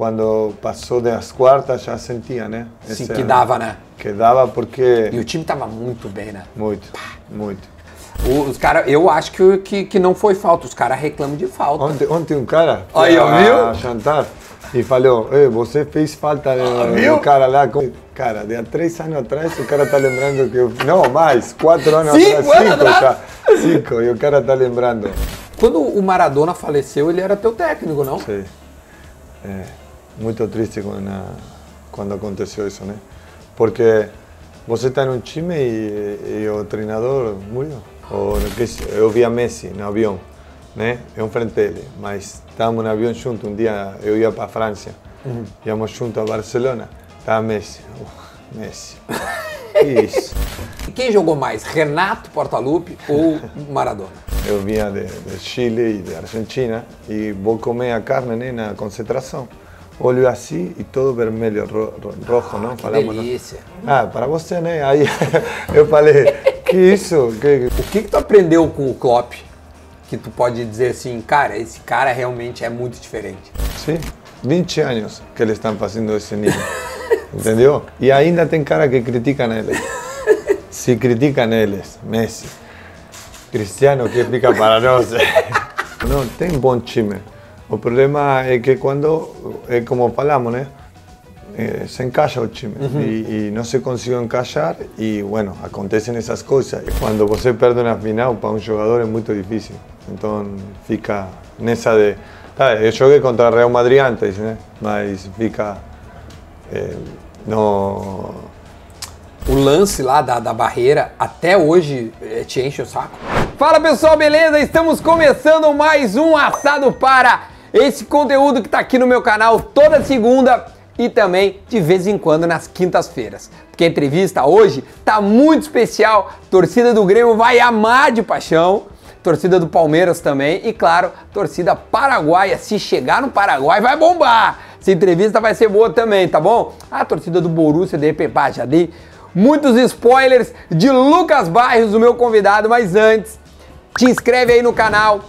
quando passou das quartas já sentia, né? Sim, esse, que dava, né? Que dava porque... E o time tava muito bem, né? Muito, pá, muito. Os caras, eu acho que não foi falta, os caras reclamam de falta. Ontem um cara foi a jantar e falou, você fez falta no cara lá. Cara, de há 3 anos atrás o cara tá lembrando que eu... Não, mais, 4 anos atrás, 5, e o cara tá lembrando. Quando o Maradona faleceu, ele era teu técnico, não? Sim. É, muito triste quando aconteceu isso, né? Porque você tá num time e o treinador morreu. Eu vi a Messi no avião, né? Eu enfrentei ele, mas estávamos no avião junto. Um dia eu ia para a França, íamos junto a Barcelona, estava Messi. Messi. Isso. E quem jogou mais, Renato Portaluppi ou Maradona? Eu vinha de Chile e de Argentina e vou comer a carne, né, na concentração. Olho assim e todo vermelho, rojo, não? Falamos, delícia. Não? Ah, para você, né? Aí eu falei, que isso? O que tu aprendeu com o Klopp? Que tu pode dizer assim, cara, esse cara realmente é muito diferente. Sim, 20 anos que eles estão fazendo esse nível, entendeu? E ainda tem cara que criticam eles. Se criticam eles, Messi, Cristiano, que fica para nós. Não, tem bom time. O problema é que quando, é como falamos, né? Se encaixa o time e não se conseguiu encaixar e, bueno, acontecem essas coisas. Quando você perde na final, para um jogador é muito difícil. Então fica nessa de... Tá, eu joguei contra o Real Madrid antes, né? Mas fica... no... O lance lá da barreira, até hoje, te enche o saco. Fala, pessoal, beleza? Estamos começando mais um Assado Para... Esse conteúdo que tá aqui no meu canal toda segunda e também de vez em quando nas quintas-feiras. Porque a entrevista hoje tá muito especial, a torcida do Grêmio vai amar de paixão, a torcida do Palmeiras também e, claro, a torcida paraguaia. Se chegar no Paraguai vai bombar, essa entrevista vai ser boa também, tá bom? A torcida do Borussia, de repente, já dei muitos spoilers de Lucas Barrios, o meu convidado, mas antes, te inscreve aí no canal.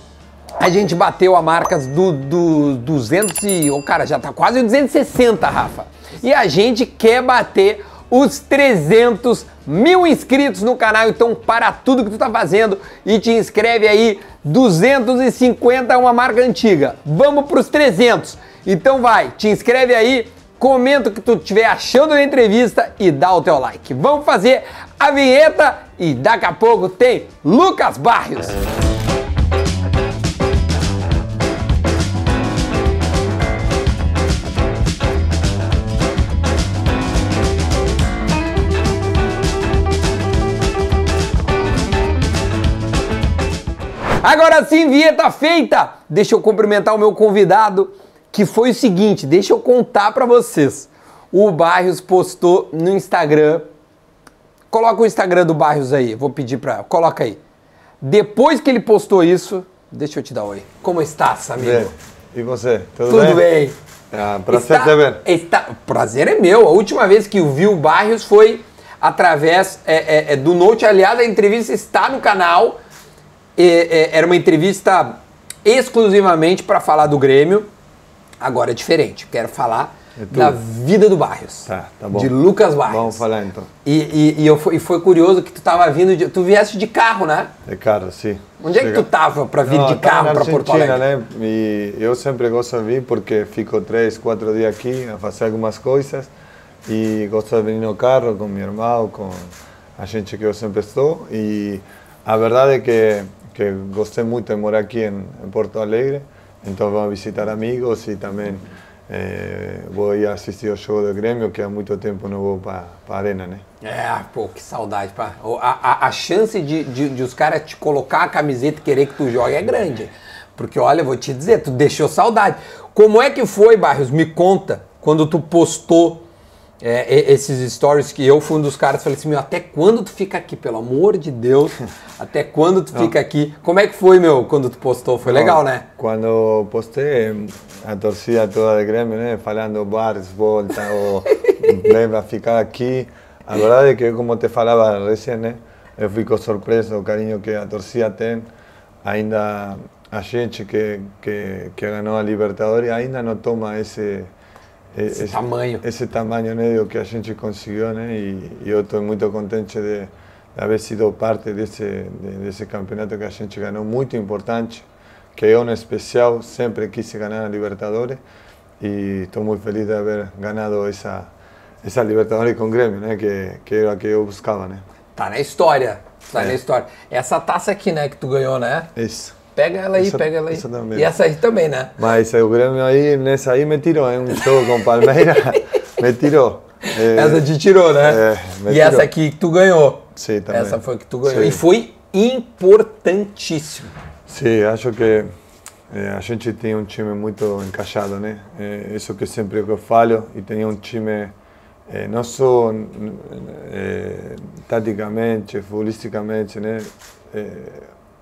A gente bateu a marca do 200 e... Oh, cara, já tá quase 260, Rafa. E a gente quer bater os 300.000 inscritos no canal. Então, para tudo que tu tá fazendo e te inscreve aí. 250 é uma marca antiga. Vamos pros 300. Então vai, te inscreve aí, comenta o que tu estiver achando na entrevista e dá o teu like. Vamos fazer a vinheta e daqui a pouco tem Lucas Barrios. Agora sim, vinheta feita! Deixa eu cumprimentar o meu convidado, que foi o seguinte, deixa eu contar pra vocês. O Barrios postou no Instagram, coloca o Instagram do Barrios aí, vou pedir pra... Coloca aí. Depois que ele postou isso, deixa eu te dar um oi. Como estás, amigo? Bem. E você? Tudo bem? É um prazer também. Prazer é meu. A última vez que eu vi o Barrios foi através do Note. Aliás, a entrevista está no canal. Era uma entrevista exclusivamente para falar do Grêmio. Agora é diferente. Quero falar da vida do Barrios. Tá bom. De Lucas Barrios. Vamos falar então. E foi curioso que tu tava vindo de... Tu viesse de carro, né? De carro, sim. Onde é que tu tava para vir de carro para Porto Alegre? Né? E eu sempre gosto de vir porque fico 3, 4 dias aqui a fazer algumas coisas. E gosto de vir no carro com meu irmão, com a gente que eu sempre estou. E a verdade é que gostei muito de morar aqui em Porto Alegre, então vamos visitar amigos e também vou ir assistir o jogo do Grêmio, que há muito tempo não vou para a Arena, né? Pô, que saudade, pá. A chance de os caras te colocar a camiseta e querer que tu jogue é grande, porque olha, eu vou te dizer, tu deixou saudade. Como é que foi, Barrios? Me conta, quando tu postou esses stories, que eu fui um dos caras, falei assim, meu, até quando tu fica aqui, pelo amor de Deus, até quando tu fica aqui? Como é que foi, meu, quando tu postou? Foi legal, né? Quando postei, a torcida toda do Grêmio, né, falando, Barrios, volta, ou lembra ficar aqui. A verdade é que, como te falava recém, né, eu fico surpreso o carinho que a torcida tem. Ainda a gente que ganhou a Libertadores ainda não toma esse... esse tamanho, né, do que a gente conseguiu, né? E eu estou muito contente de haver sido parte desse campeonato que a gente ganhou, muito importante, que eu, no especial, sempre quis ganhar a Libertadores, e estou muito feliz de haver ganhado essa Libertadores com o Grêmio, né, que era a que eu buscava, né? Tá na história, tá na história. Essa taça aqui, né, que tu ganhou, né? Isso. Pega ela aí. Essa também. E essa aí também, né? Mas o Grêmio aí, nessa aí, me tirou, hein? Um jogo com Palmeiras, me tirou. Essa te tirou, né? E tirou. Essa aqui que tu ganhou. Sim, também. Essa foi que tu ganhou. Sim. E foi importantíssimo. Sim, acho que a gente tem um time muito encaixado, né? Isso que sempre eu falo, e tem um time... não só taticamente, futbolisticamente, né?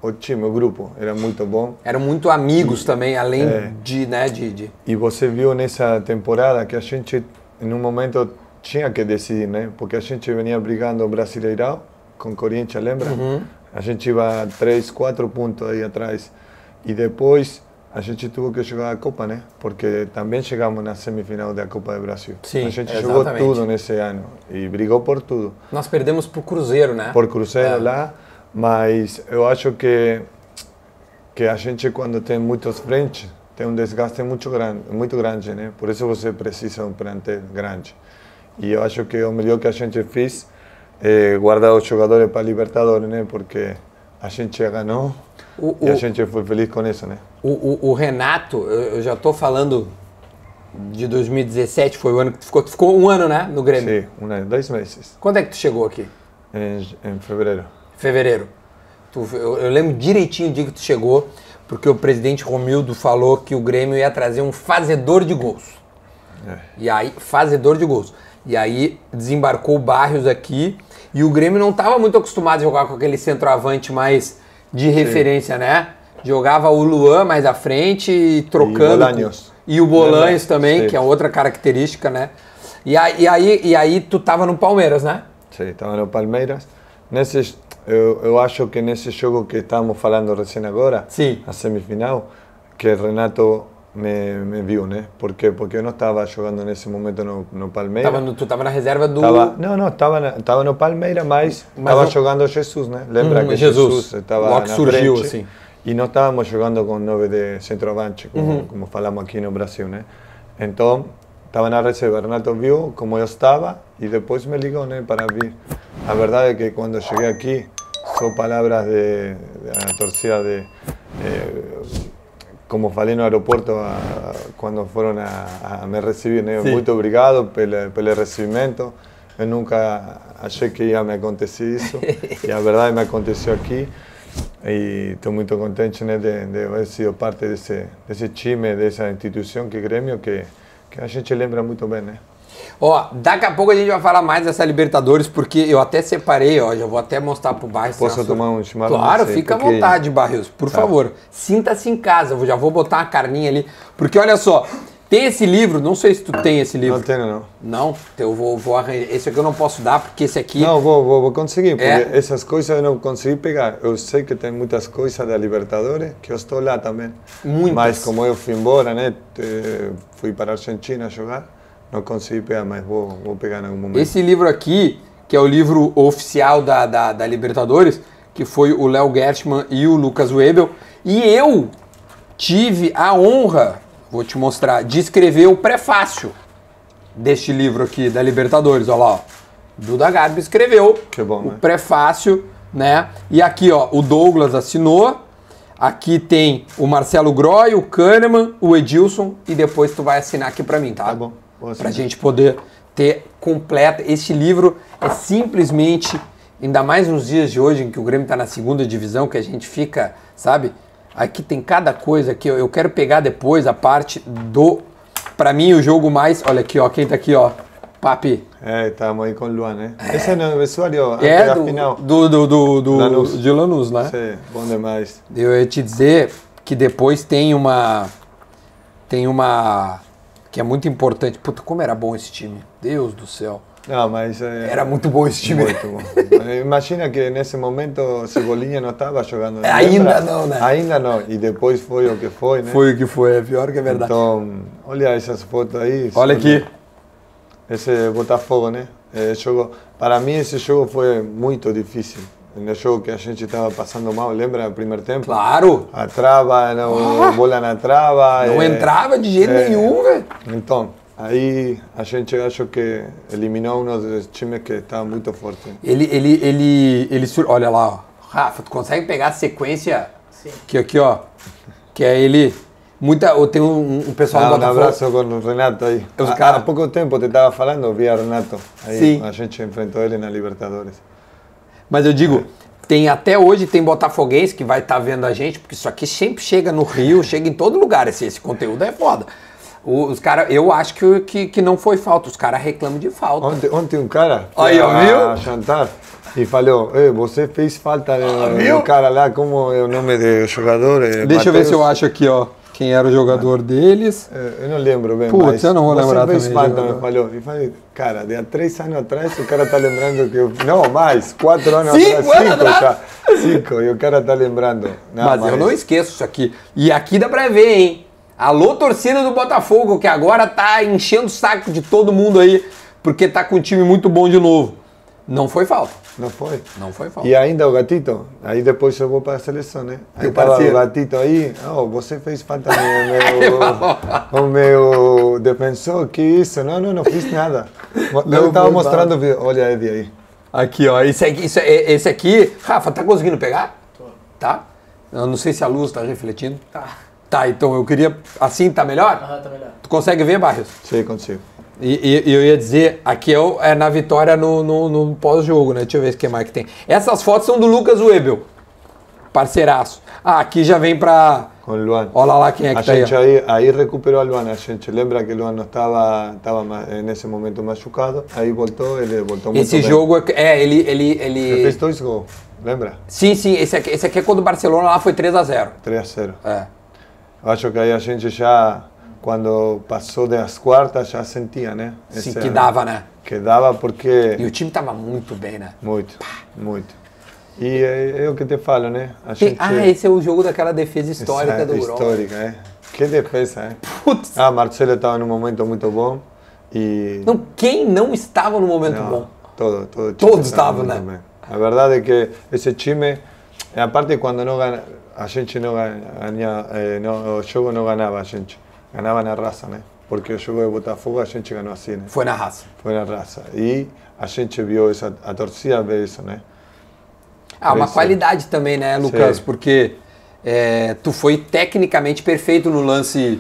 O time, o grupo era muito bom. Eram muito amigos também, além de... E você viu nessa temporada que a gente, em um momento, tinha que decidir, né? Porque a gente vinha brigando o Brasileirão com o Corinthians, lembra? Uhum. A gente ia 3, 4 pontos aí atrás. E depois... A gente teve que jogar a Copa, né? Porque também chegamos na semifinal da Copa do Brasil. Sim, a gente jogou tudo nesse ano e brigou por tudo. Nós perdemos para o Cruzeiro, né? Por Cruzeiro lá, mas eu acho que a gente, quando tem muitos frentes, tem um desgaste muito grande, né? Por isso você precisa de um plantel grande. E eu acho que o melhor que a gente fez é guardar os jogadores para a Libertadores, né? Porque a gente ganhou. E a gente foi feliz com isso, né? O Renato, eu já tô falando de 2017, foi o ano que tu ficou um ano, né, no Grêmio? Sim, um ano, 2 meses. Quando é que tu chegou aqui? Em fevereiro. Fevereiro. Eu lembro direitinho o dia que tu chegou, porque o presidente Romildo falou que o Grêmio ia trazer um fazedor de gols. E aí, fazedor de gols. E aí desembarcou o Barrios aqui, e o Grêmio não tava muito acostumado a jogar com aquele centroavante mais... de referência, né? Jogava o Luan mais à frente, trocando... E o Bolanhos também, que é outra característica, né? E aí tu tava no Palmeiras, né? Sim, tava no Palmeiras. Eu acho que nesse jogo que estamos falando recém agora, sim, a semifinal, que o Renato me viu, né? Por quê? Porque eu não estava jogando nesse momento no Palmeiras. Tu estava na reserva do... Estava no Palmeiras, mas estava jogando Jesus, né? Lembra que Jesus estava na surgiu frente, assim. E não estávamos jogando com 9 de centroavante, como falamos aqui no Brasil, né? Então, estava na reserva. Renato viu como eu estava e depois me ligou, né, para vir. A verdade é que quando eu cheguei aqui, só palavras da torcida como falei no aeroporto, quando foram a me receber, né? Muito obrigado pelo recebimento. Eu nunca achei que ia me acontecer isso, e a verdade me aconteceu aqui. E estou muito contente, né, de ter sido parte desse time, dessa instituição que é o Grêmio, que a gente lembra muito bem, né? Ó, daqui a pouco a gente vai falar mais dessa Libertadores, porque eu até separei, ó, já vou até mostrar pro Barrios. Posso tomar um chimarrão? Claro, fica à vontade, Barrios, por favor, sinta-se em casa, eu já vou botar uma carninha ali, porque olha só, tem esse livro, não sei se tu tem esse livro. Não tenho, não. Não? Eu vou arranjar, esse aqui eu não posso dar, porque esse aqui... Não, vou conseguir, porque essas coisas eu não consegui pegar, eu sei que tem muitas coisas da Libertadores, que eu estou lá também. Muitas. Mas como eu fui embora, né, fui para a Argentina jogar. Não consegui pegar, mas vou pegar em algum momento. Esse livro aqui, que é o livro oficial da Libertadores, que foi o Léo Gertmann e o Lucas Webel, e eu tive a honra, vou te mostrar, de escrever o prefácio deste livro aqui da Libertadores. Olha lá, ó. Duda Garbi escreveu o prefácio, né? E aqui, ó, o Douglas assinou. Aqui tem o Marcelo Groy, o Kahneman, o Edilson, e depois tu vai assinar aqui pra mim, tá? Tá bom. Pra gente poder ter completa. Este livro é simplesmente, ainda mais nos dias de hoje, em que o Grêmio tá na 2ª divisão, que a gente fica, sabe? Aqui tem cada coisa que eu quero pegar depois a parte do... Pra mim, o jogo mais... Olha aqui, ó, quem tá aqui, ó. Papi. Estamos aí com o Luan, né? Esse é o vestuário da final. De Lanús, né? Sim, bom demais. Eu ia te dizer que depois tem uma... que é muito importante. Puta, como era bom esse time. Deus do céu. Não, mas, era muito bom esse time. Muito bom. Imagina que nesse momento Cebolinha não estava jogando. Ainda não, né? Ainda não. E depois foi o que foi, né? Foi o que foi, é pior que a verdade. Então, olha essas fotos aí. Olha aqui. Esse Botafogo, né? Jogou. Para mim esse jogo foi muito difícil. No jogo que a gente estava passando mal, lembra o primeiro tempo? Claro! A trava, a bola na trava. Não entrava de jeito nenhum, velho. Então, aí a gente acho que eliminou um dos times que estava muito forte. Olha lá, ó. Rafa, tu consegue pegar a sequência? Sim. Que aqui, ó. Que é ele. Tem um pessoal do Botafogo. Um abraço com o Renato aí. Há pouco tempo eu te estava falando, eu via Renato. Aí, sim. A gente enfrentou ele na Libertadores. Mas eu digo, tem até hoje tem botafoguense que vai estar vendo a gente, porque isso aqui sempre chega no Rio, chega em todo lugar, esse conteúdo é foda. Os caras, eu acho que não foi falta, os caras reclamam de falta. Ontem um cara foi a jantar e falou, você fez falta, o cara lá, como é o nome do jogador? Deixa eu ver se eu acho aqui, ó. Quem era o jogador deles? Eu não lembro bem. Putz, eu não vou lembrar também. Você fez falta, me falhou. E falei, cara, de há 3 anos atrás o cara tá lembrando que eu... Não, mais, 4 anos atrás. 5 anos atrás? Cara, 5, e o cara tá lembrando. Não, mas eu não esqueço isso aqui. E aqui dá pra ver, hein? Alô, torcida do Botafogo, que agora tá enchendo o saco de todo mundo aí, porque tá com um time muito bom de novo. Não foi falta. Não foi? Não foi falta. E ainda o Gatito, aí depois eu vou para a seleção, né? Aí o parceiro. O Gatito aí, você fez falta no meu defensor, que isso? Não fiz nada. Eu estava mostrando, olha ele aí. Aqui, ó, esse aqui, Rafa, tá conseguindo pegar? Tô. Tá? Eu não sei se a luz tá refletindo. Tá. Tá, então eu queria, assim, tá melhor? Aham, tá melhor. Tu consegue ver, Barrios? Sim, consigo. E eu ia dizer, aqui é na vitória no pós-jogo, né? Deixa eu ver que mais que tem. Essas fotos são do Lucas Webel, parceiraço. Ah, aqui já vem pra... Com o Luan. Olha lá quem é que tá aí. Aí recuperou o Luan, a gente lembra que o Luan não estava nesse momento machucado, aí voltou, ele voltou muito bem. Esse jogo, ele fez 2 gols, lembra? Sim, esse aqui é quando o Barcelona lá foi 3-0. 3-0. É. Eu acho que aí a gente já... Quando passou das quartas, já sentia, né? Sim, que dava, né? Que dava porque... E o time tava muito bem, né? Muito, muito. E é o que te falo, né? A gente... esse é o jogo daquela defesa histórica do Europa. Histórica, é. Que defesa, é? Putz! Marcelo estava num momento muito bom e... Não, quem não estava num momento bom? Todos estavam, né? Bem. A verdade é que esse time... A parte quando não ganha, a gente não ganha... o jogo não ganhava a gente. Ganhava na raça, né? Porque o jogo de Botafogo a gente ganhou assim, né? Foi na raça. Foi na raça. E a gente viu isso, a torcida vê isso, né? Uma qualidade também, né, Lucas? Sim. Porque tu foi tecnicamente perfeito no lance...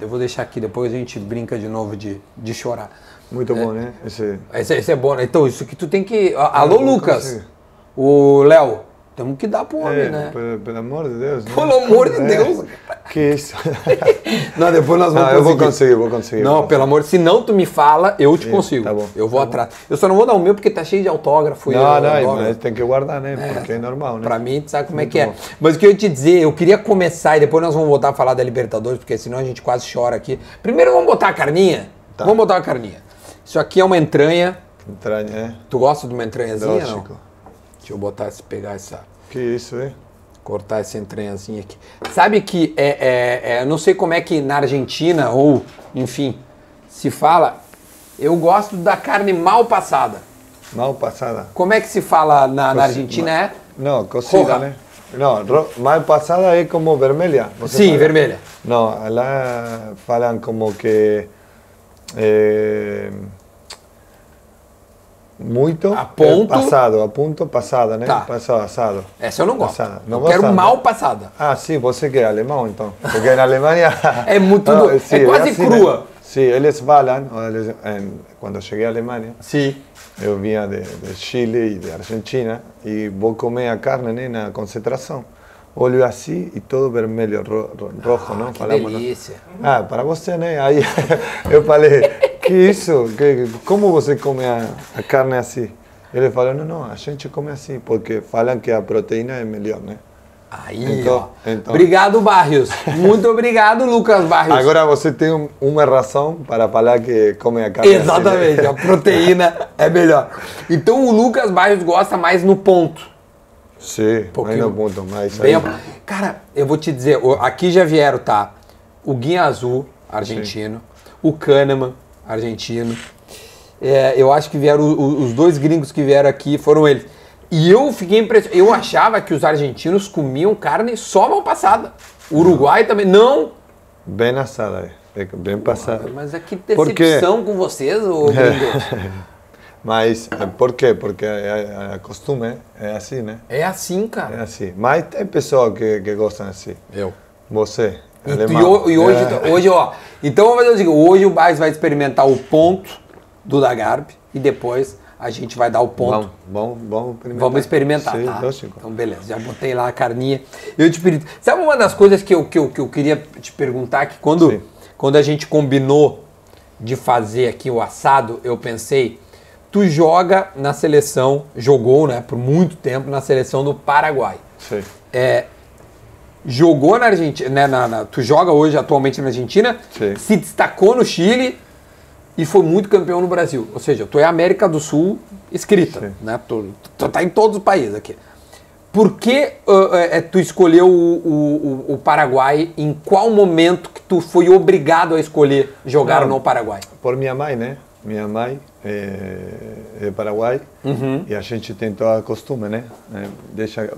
eu vou deixar aqui, depois a gente brinca de novo de chorar. Muito bom, né? Esse é bom, né? Então, isso que tu tem que... Alô, Lucas! Consigo. O Léo... Temos que dar pro homem, né? Pelo amor de Deus. Pelo amor de Deus. Que isso. Não, depois nós vamos conseguir. Eu vou conseguir. Não, pelo amor de Deus. Se não tu me fala, eu te consigo. Tá bom. Eu vou atrás. Eu só não vou dar o meu porque tá cheio de autógrafo. Mas tem que guardar, né? Porque é normal, né? Pra mim, tu sabe como é que é. Mas o que eu ia te dizer, eu queria começar e depois nós vamos voltar a falar da Libertadores, porque senão a gente quase chora aqui. Primeiro vamos botar a carninha. Tá. Vamos botar a carninha. Isso aqui é uma entranha. Entranha, é. Tu gosta de uma entranhazinha, lógico. Não? Deixa eu pegar essa... Que isso, hein? Cortar essa entranhazinha aqui. Sabe que não sei como é que na Argentina ou, enfim, se fala... Eu gosto da carne mal passada. Mal passada? Como é que se fala na Argentina? Não, cozida, roja, né? Não, mal passada é como vermelha. Sim, fala? Vermelha. Não, lá falam como que... Muito a ponto, passado, a ponto passada, né? Tá. Passado, assado. Essa eu não gosto. Passada. Não eu quero assado. Mal passada. Ah, sim, você que é alemão, então. Porque na Alemanha... é muito... sim, é quase assim, crua. Né? Sim, eles falam... Quando eu cheguei à Alemanha, sim. Eu vinha de Chile e de Argentina e vou comer a carne, né, na concentração. Olho assim e todo vermelho, rojo, não? Que falamos, delícia. Não? Para você, né? Aí eu falei... Que isso? Como você come a carne assim? Ele falou, não, a gente come assim, porque falam que a proteína é melhor, né? Aí, então, ó. Então. Obrigado, Barrios. Muito obrigado, Lucas Barrios. Agora você tem uma razão para falar que come a carne. Exatamente, assim. A proteína é melhor. Então o Lucas Barrios gosta mais no ponto. Sim, mais no ponto. Mas aí... Cara, eu vou te dizer, aqui já vieram, tá? O Guinha Azul, argentino. Sim. O Kahneman, argentino. É, eu acho que vieram os dois gringos que vieram aqui, foram eles. E eu fiquei impressionado. Eu achava que os argentinos comiam carne só mal passada. O Uruguai também. Não! Bem assada, bem passada. Mas é que decepção com vocês, ô gringo. Mas por quê? Porque a costume é assim, né? É assim, cara. É assim. Mas tem pessoas que gostam assim. Eu. Você. E hoje, hoje, ó. Então vamos fazer o seguinte: hoje o Barrios vai experimentar o ponto do Dagarpe e depois. A gente vai dar o ponto. Vamos experimentar. Vamos experimentar, sim, tá? Então, beleza. Já botei lá a carninha. Eu te pedi... Sabe uma das coisas que eu queria te perguntar? Que quando a gente combinou de fazer aqui o assado, eu pensei... Tu joga na seleção... Jogou, né? Por muito tempo na seleção do Paraguai. Sim. É, jogou na Argentina... Né, tu joga hoje, atualmente, na Argentina. Sim. Se destacou no Chile... E foi muito campeão no Brasil. Ou seja, tu é América do Sul escrita, sim, né? Tu tá em todos os países aqui. Por que tu escolheu o Paraguai? Em qual momento que tu foi obrigado a escolher jogar no Paraguai? Por minha mãe, né? Minha mãe é Paraguai, e a gente tem toda a costume, né?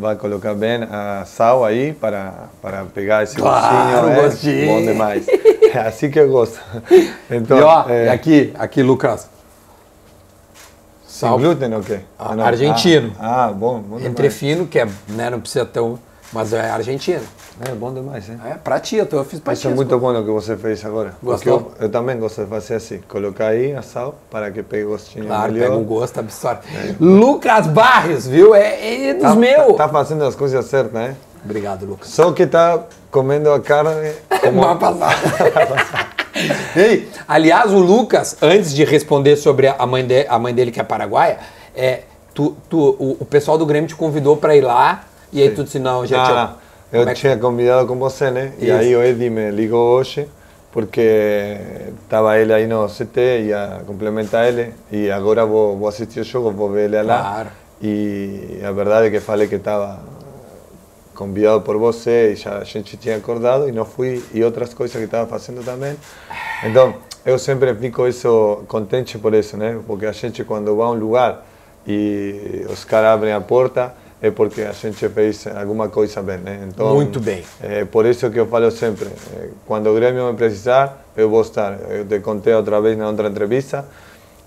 Vai colocar bem a sal aí para pegar esse gostinho. Bom demais. É assim que eu gosto. Então, e ó, aqui, Lucas. Sem glúten ou quê? Argentino. Bom demais. Entrefino, que é, né, não precisa ter um... Mas é argentino. É bom demais, hein? É, pra ti, eu fiz pra ti. Isso é muito bom o que você fez agora. Gostou? Porque eu também gosto de fazer assim. Colocar aí a sal para que pegue o gostinho. Claro, melhor. Pega o gosto, absorve. É. Lucas Barrios, viu? É dos meus. Tá fazendo as coisas certas, né? Obrigado, Lucas. Só que tá comendo a carne... Como... Mal passada. Ei, aliás, o Lucas, antes de responder sobre a mãe dele, que é paraguaia, o pessoal do Grêmio te convidou para ir lá, e aí sim, tu disse, não, já tinha convidado com você, né? Isso. E aí o Edi me ligou hoje, porque estava ele aí no CT, ia complementar ele, e agora vou assistir o jogo, vou ver ele lá. Claro. E a verdade é que falei que estava... convidado por você, e já a gente tinha acordado, e não fui, e outras coisas que estava fazendo também. Então, eu sempre fico contente por isso, né? Porque a gente, quando vai a um lugar e os caras abrem a porta, é porque a gente fez alguma coisa bem, né? Então, muito bem. É por isso que eu falo sempre, quando o Grêmio me precisar, eu vou estar. Eu te contei outra vez na outra entrevista,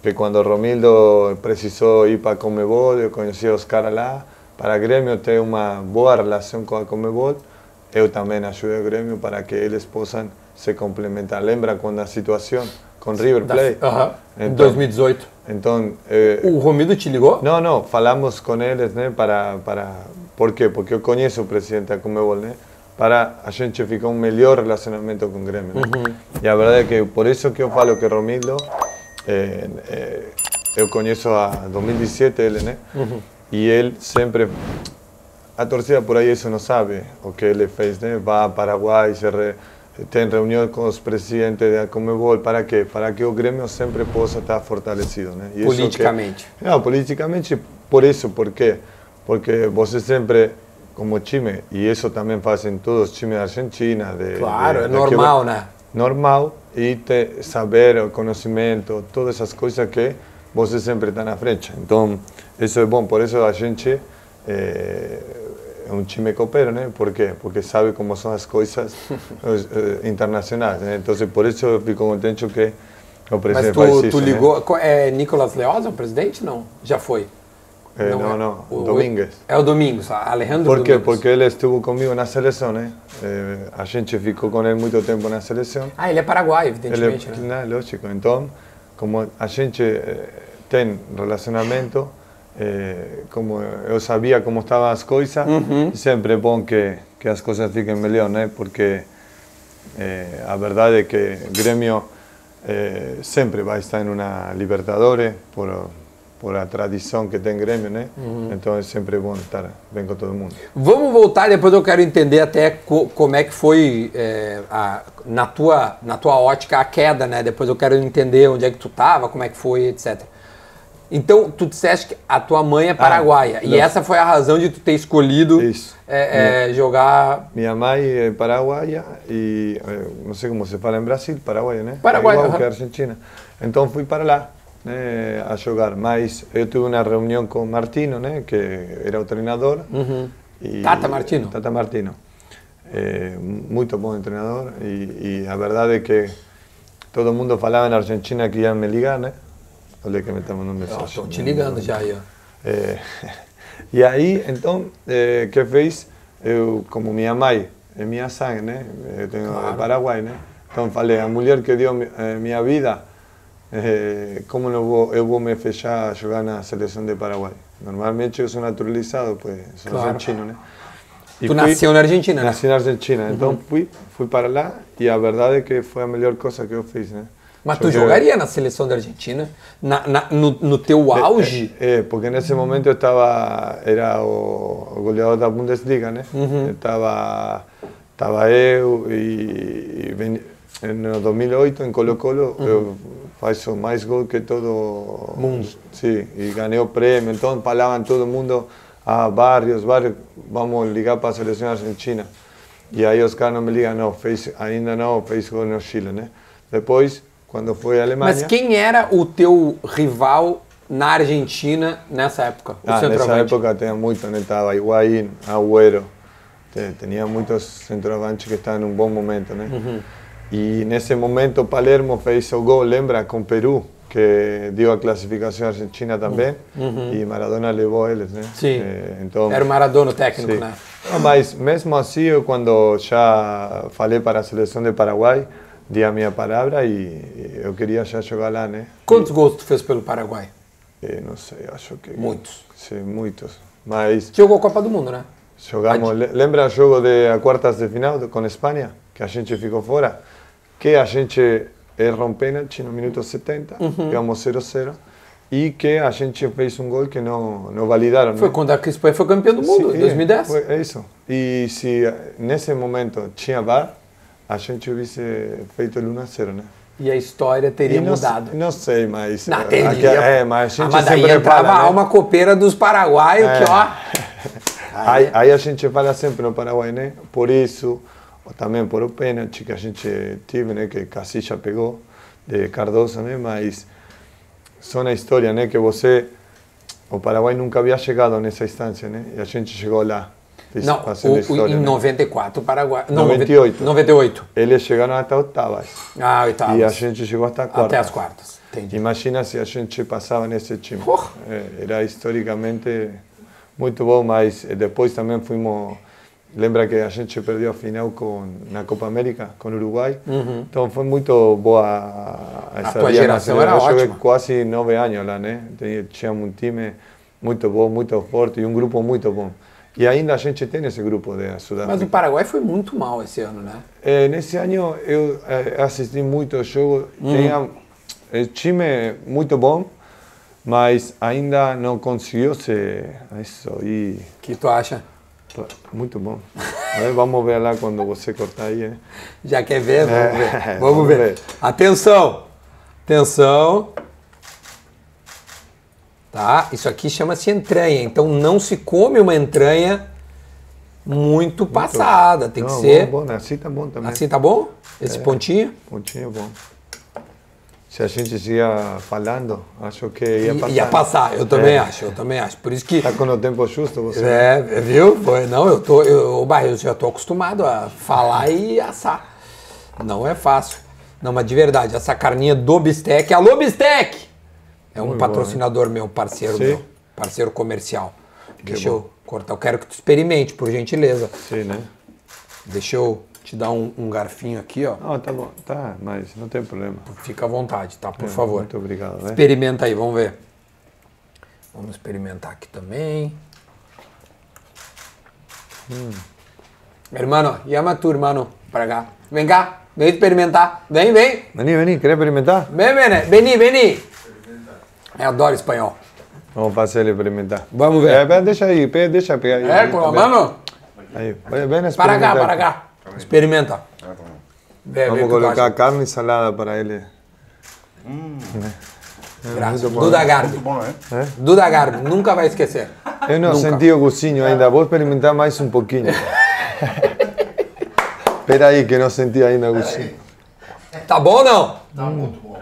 que quando o Romildo precisou ir para a Comebol, eu conheci os caras lá. Para o Grêmio ter uma boa relação com a Comebol, eu também ajudei o Grêmio para que eles possam se complementar. Lembra quando a situação com River Plate? Em 2018. Então, o Romildo te ligou? Não, falamos com eles, né? Por quê? Porque eu conheço o presidente da Comebol, né? Para a gente ficar um melhor relacionamento com o Grêmio. Né? E a verdade é que por isso que eu falo que Romildo, eu conheço há 2017 ele, né? E ele sempre, a torcida por aí isso não sabe o que ele fez, né? Vai ao Paraguai, tem reunião com os presidentes da Comebol, para quê? Para que o Grêmio sempre possa estar fortalecido, né? E politicamente. Politicamente, por isso, por quê? Porque você sempre, como time, e isso também fazem todos os times da Argentina. Claro, é normal, né? Normal, e ter saber, o conhecimento, todas essas coisas que você sempre está na frente. Então, isso é bom, por isso a gente é um time copeiro, né? Por quê? Porque sabe como são as coisas internacionais, né? Então, por isso eu fico contente que o presidente faz isso. Mas tu ligou... Né? É Nicolas Leosa o presidente? Não, já foi. Não. O Domínguez. É o Domingos, Alejandro Domingos. Por quê? Domingos. Porque ele estuvo comigo na seleção, né? A gente ficou com ele muito tempo na seleção. Ele é paraguaio, evidentemente, ele, né? Lógico. Então, como a gente tem relacionamento... como eu sabia como estavam as coisas, sempre é bom que as coisas fiquem melhor, né? Porque a verdade é que o Grêmio sempre vai estar em uma Libertadores por a tradição que tem Grêmio, né? Uhum. Então é sempre bom estar bem com todo mundo. Vamos voltar, depois eu quero entender até como é que foi, na tua ótica, a queda, né? Depois eu quero entender onde é que tu estava, como é que foi, etc. Então, tu disseste que a tua mãe é paraguaia, e essa foi a razão de tu ter escolhido jogar... Minha mãe é paraguaia e, não sei como se fala em Brasil, paraguaia, né? Paraguaia. É igual que a Argentina. Então fui para lá, né, a jogar, mas eu tive uma reunião com o Martino, né, que era o treinador. Uhum. E Tata Martino. Tata Martino. Muito bom treinador e a verdade é que todo mundo falava na Argentina que ia me ligar, né? Olha que me está mandando mensagem. Estou te ligando já aí. E aí, então, que fez? Eu, como minha mãe, é minha sangue, né? Eu tenho Paraguai, né? Então falei, a mulher que deu minha vida, como eu vou me fechar a jogar na seleção de Paraguai? Normalmente eu sou naturalizado, pois sou argentino, né? E tu nasceu na Argentina, né? Nasci na Argentina, então fui para lá e a verdade é que foi a melhor coisa que eu fiz, né? Mas tu jogaria na seleção da Argentina? No teu auge? Porque nesse momento eu estava... Era o goleador da Bundesliga, né? Uhum. Eu, no 2008, em Colo-Colo, eu faço mais gol que todo mundo. Sim, e ganhei o prêmio. Então, falavam todo mundo, Barrios, vamos ligar para a seleção argentina. E aí os caras não me ligam, ainda não fez gol no Chile, né? Depois... Quando foi a Alemanha. Mas quem era o teu rival na Argentina nessa época? Nessa época tinha muito, né? Estava Higuaín, Agüero. Tinha muitos centroavantes que estavam num bom momento, né? Uhum. E nesse momento Palermo fez o gol, lembra? Com o Peru, que deu a classificação argentina também. Uhum. E Maradona levou eles, né? Sim. Então, era o Maradona o técnico, sim, né? Não, mas mesmo assim, eu quando já falei para a seleção do Paraguai, dei a minha palavra e eu queria já jogar lá, né? Quantos gols tu fez pelo Paraguai? Eu não sei, acho que... Muitos. Sim, muitos. Mas... Jogou a Copa do Mundo, né? Jogamos... Lembra o jogo da quartas de final com a Espanha? Que a gente ficou fora? Que a gente errou um pênalti no minuto 70, ganhamos 0-0. E que a gente fez um gol que não validaram. Foi, né? Quando a Espanha foi campeã do mundo, em 2010. É isso. E se nesse momento tinha VAR, a gente tivesse feito 1-0, né? E a história teria mudado. Não sei, mas... Não, teria. Mas a gente sempre daí entrava fala, né? A alma copeira dos paraguaios, que ó... Aí a gente fala sempre no Paraguai, né? Por isso, ou também por o pênalti que a gente teve, né? Que Casilla pegou, de Cardoso, né? Mas só na história, né? Que você... O Paraguai nunca havia chegado nessa instância, né? E a gente chegou lá. Não, história, em 94, né? Paraguai... Não, 98. Eles chegaram até oitavas. Oitavas. E a gente chegou até quartas. Até as quartas, entendi. Imagina se a gente passava nesse time. Era historicamente muito bom, mas depois também fomos... Lembra que a gente perdeu a final na Copa América, com o Uruguai. Uhum. Então foi muito boa essa... A tua geração era ótima. Eu joguei quase 9 anos lá, né? Tinha um time muito bom, muito forte e um grupo muito bom. E ainda a gente tem esse grupo da Sudáfrica. Mas o Paraguai foi muito mal esse ano, né? Nesse ano eu assisti muito jogo. Tinha time muito bom, mas ainda não conseguiu ser isso. E... O que tu acha? Muito bom. Vamos ver lá quando você cortar aí. Né? Já quer ver? Vamos ver. Vamos ver. Atenção! Atenção! Tá? Isso aqui chama-se entranha, então não se come uma entranha muito passada, tem que ser... Bom. Assim tá bom também. Assim tá bom? Esse pontinho? Pontinho bom. Se a gente ia falando, acho que ia passar. Ia passar, eu também acho, eu também acho. Por isso que... Tá com o tempo justo você? Viu? Não, eu já tô acostumado a falar e assar. Não é fácil. Não, mas de verdade, essa carninha do bistec... Alô, bistec! É um patrocinador meu, parceiro comercial. Deixa eu cortar. Eu quero que tu experimente, por gentileza. Sim, né? Deixa eu te dar um garfinho aqui, ó. Ah, tá bom. Tá, mas não tem problema. Fica à vontade, tá? Por favor. Muito obrigado, né? Experimenta aí, vamos ver. Vamos experimentar aqui também. Hermano, llama tu, hermano, para cá. Vem cá, vem experimentar. Vem. Vení, quer experimentar? Vení. Eu adoro espanhol. Vamos fazer ele experimentar. Vamos ver. Deixa aí, deixa pegar aí. É, com a mano? Aí, vem para cá, para cá. Experimenta. Vê, vamos colocar carne e salada para ele. É Duda Garbi. É? Duda Garbi, nunca vai esquecer. Eu não senti o gostinho ainda, vou experimentar mais um pouquinho. Espera aí que não senti ainda o gostinho. Tá bom ou não? Tá muito bom.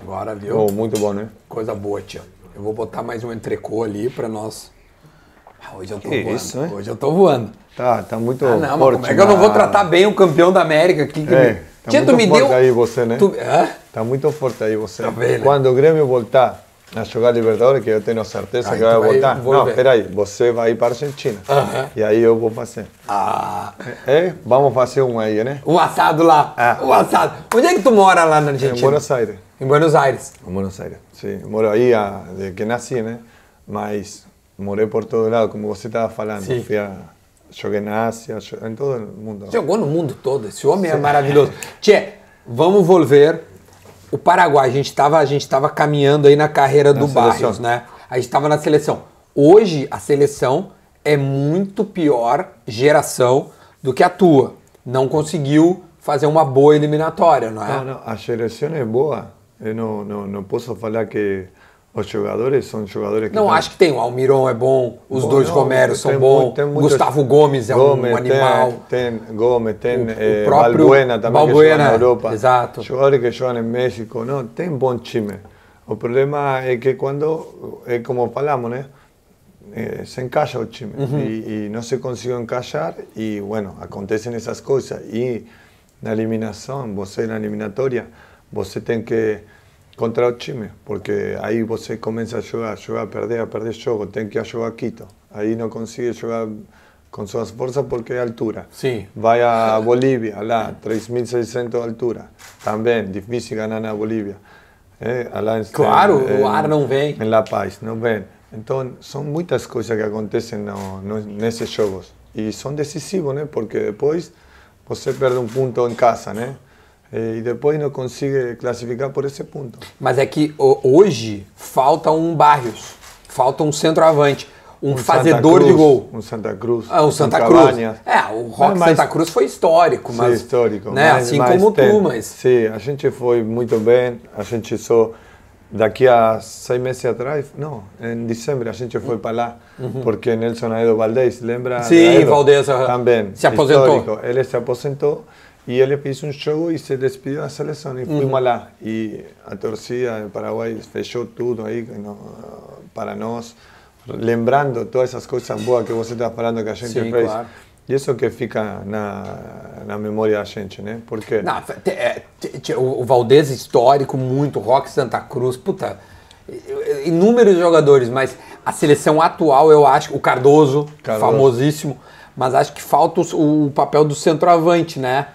Agora, viu? Oh, muito bom, né? Coisa boa, tia. Eu vou botar mais um entrecô ali para nós. Ah, hoje eu tô voando. Isso, hein? Hoje eu tô voando. Tá muito forte. Ah, não, forte, mas como é que eu não vou tratar bem o campeão da América aqui? Que é, tá tia, muito tu me forte deu... aí você, né? Tu... Hã? Tá muito forte aí você. Tá bem, né? Quando o Grêmio voltar a jogar Libertadores, que eu tenho certeza que vai voltar. Não, peraí, você vai para a Argentina. Uh-huh. E aí eu vou fazer. Ah. Vamos fazer um aí, né? O assado lá. Ah. O assado. Onde é que tu mora lá na Argentina? Em Buenos Aires. Em Buenos Aires. Em Buenos Aires, sim. Moro aí desde que nasci, né? Mas morei por todo lado, como você estava falando. Sim. Joguei na Ásia, em todo o mundo. Jogou no mundo todo, esse homem é maravilhoso. Tchê, vamos volver. O Paraguai, a gente estava caminhando aí na carreira do Barrios, né? A gente estava na seleção. Hoje, a seleção é muito pior geração do que a tua. Não conseguiu fazer uma boa eliminatória, não é? Não, a geração é boa. Eu não posso falar que... Os jogadores são jogadores que... Não, acho que tem. O Almirón é bom, os dois Romeros são bons, Gustavo Gomes é um animal. Tem Gomes, tem o próprio Balbuena também, que joga na Europa. Exato. Jogadores que jogam em México, não, tem bom time. O problema é que quando, é como falamos, né? Se encaixa o time. Uhum. E não se conseguiu encaixar e, bueno, acontecem essas coisas. E na eliminação, você na eliminatória, você tem que... Contra o time, porque aí você começa a jogar, perder jogo, tem que jogar Quito. Aí não consegue jogar com suas forças porque é altura. Sim. Vai a Bolívia, lá, 3.600 altura. Também, difícil ganhar na Bolívia. Claro, o ar não vem. Em La Paz, não vem. Então, são muitas coisas que acontecem nesses jogos. E são decisivos, né? Porque depois você perde um ponto em casa, né? E depois não consegue classificar por esse ponto. Mas é que hoje falta um Barrios, falta um centroavante, um fazedor Cruz, de gol. Um Santa Cruz. Ah, um Santa Cruz. O Roque Santa Cruz foi histórico. Mas, sim, histórico. Né? Assim como tu. Sim, a gente foi muito bem, a gente só... Daqui a 6 meses atrás, não, em dezembro a gente foi para lá, porque Nelson Aedo Valdez, lembra? Sim, Valdez também. Se aposentou. Histórico. Ele se aposentou. E ele fez um jogo e se despediu da seleção e fomos lá. E a torcida do Paraguai fechou tudo aí para nós, lembrando todas essas coisas boas que você está falando que a gente fez. Claro. E isso que fica na memória da gente, né? Porque... Não, o Valdez histórico muito, o Roque Santa Cruz, puta, inúmeros jogadores, mas a seleção atual, eu acho, o Cardoso. Famosíssimo, mas acho que falta o papel do centroavante, né?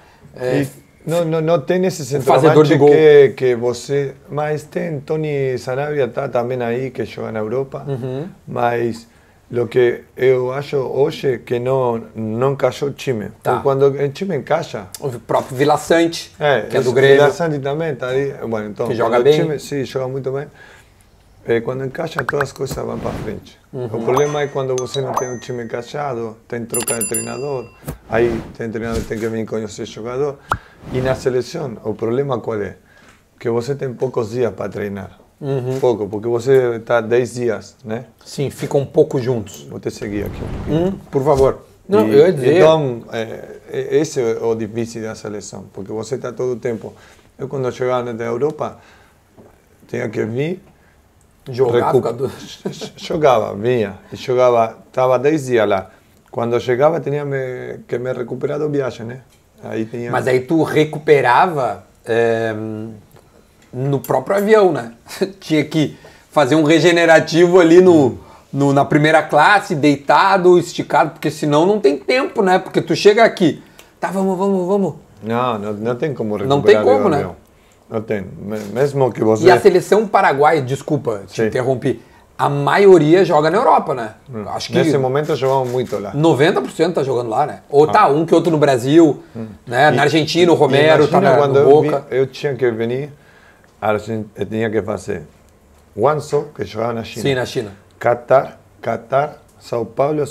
Não tem esse centroavante que você... Mas tem Tony Sanabria, está também aí, que joga na Europa. Mas o que eu acho hoje que não encaixou o time. Tá. Quando o time encaixa... O próprio Vila Sante, que é do Grêmio. Vila Sante também está aí. Bueno, então, que joga bem. Time, sim, joga muito bem. Quando encaixa, todas as coisas vão para frente. O problema é quando você não tem um time encaixado, tem troca de treinador, aí tem treinador que tem que vir conhecer o jogador. E na seleção, o problema qual é? Que você tem poucos dias para treinar. Pouco, porque você está 10 dias, né? Sim, ficam um pouco juntos. Vou te seguir aqui. Por favor. Não, eu ia dizer... Então, esse é o difícil da seleção, porque você está todo o tempo. Eu, quando chegava da Europa, tinha que vir... Jogava, vinha e jogava, estava 10 dias lá. Quando chegava, tinha que me recuperar da viagem, né? Aí tinha... Mas aí tu recuperava no próprio avião, né? Tinha que fazer um regenerativo ali na primeira classe, deitado, esticado, porque senão não tem tempo, né? Porque tu chega aqui, tá, vamos. Não tem como recuperar. Não tem como, né? Não tem, mesmo que você... E a seleção paraguaia, desculpa, te interrompi, a maioria joga na Europa, né? Acho que nesse momento jogam muito lá. 90% tá jogando lá, né? Ou tá um que outro no Brasil, né? Na Argentina, o Romero tá na Boca. Eu tinha que vir, eu tinha que fazer Guangzhou, que jogava na China. Sim, na China. Catar, São Paulo,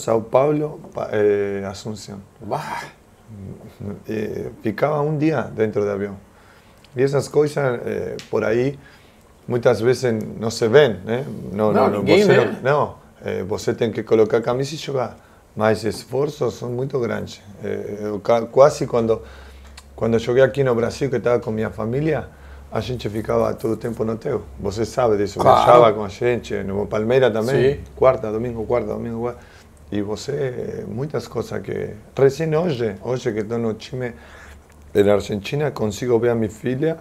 Assunção. Bah! E ficava um dia dentro do avião. E essas coisas por aí muitas vezes não se vê, né? Você tem que colocar a camisa e jogar. Mas esforços são muito grandes. Eu quase quando cheguei aqui no Brasil, que estava com minha família, a gente ficava todo o tempo no hotel. Você sabe disso, claro. Viajava com a gente, no Palmeiras também, sim. Quarta, domingo. E você, muitas coisas que... Recém hoje que estou no time da Argentina, consigo ver a minha filha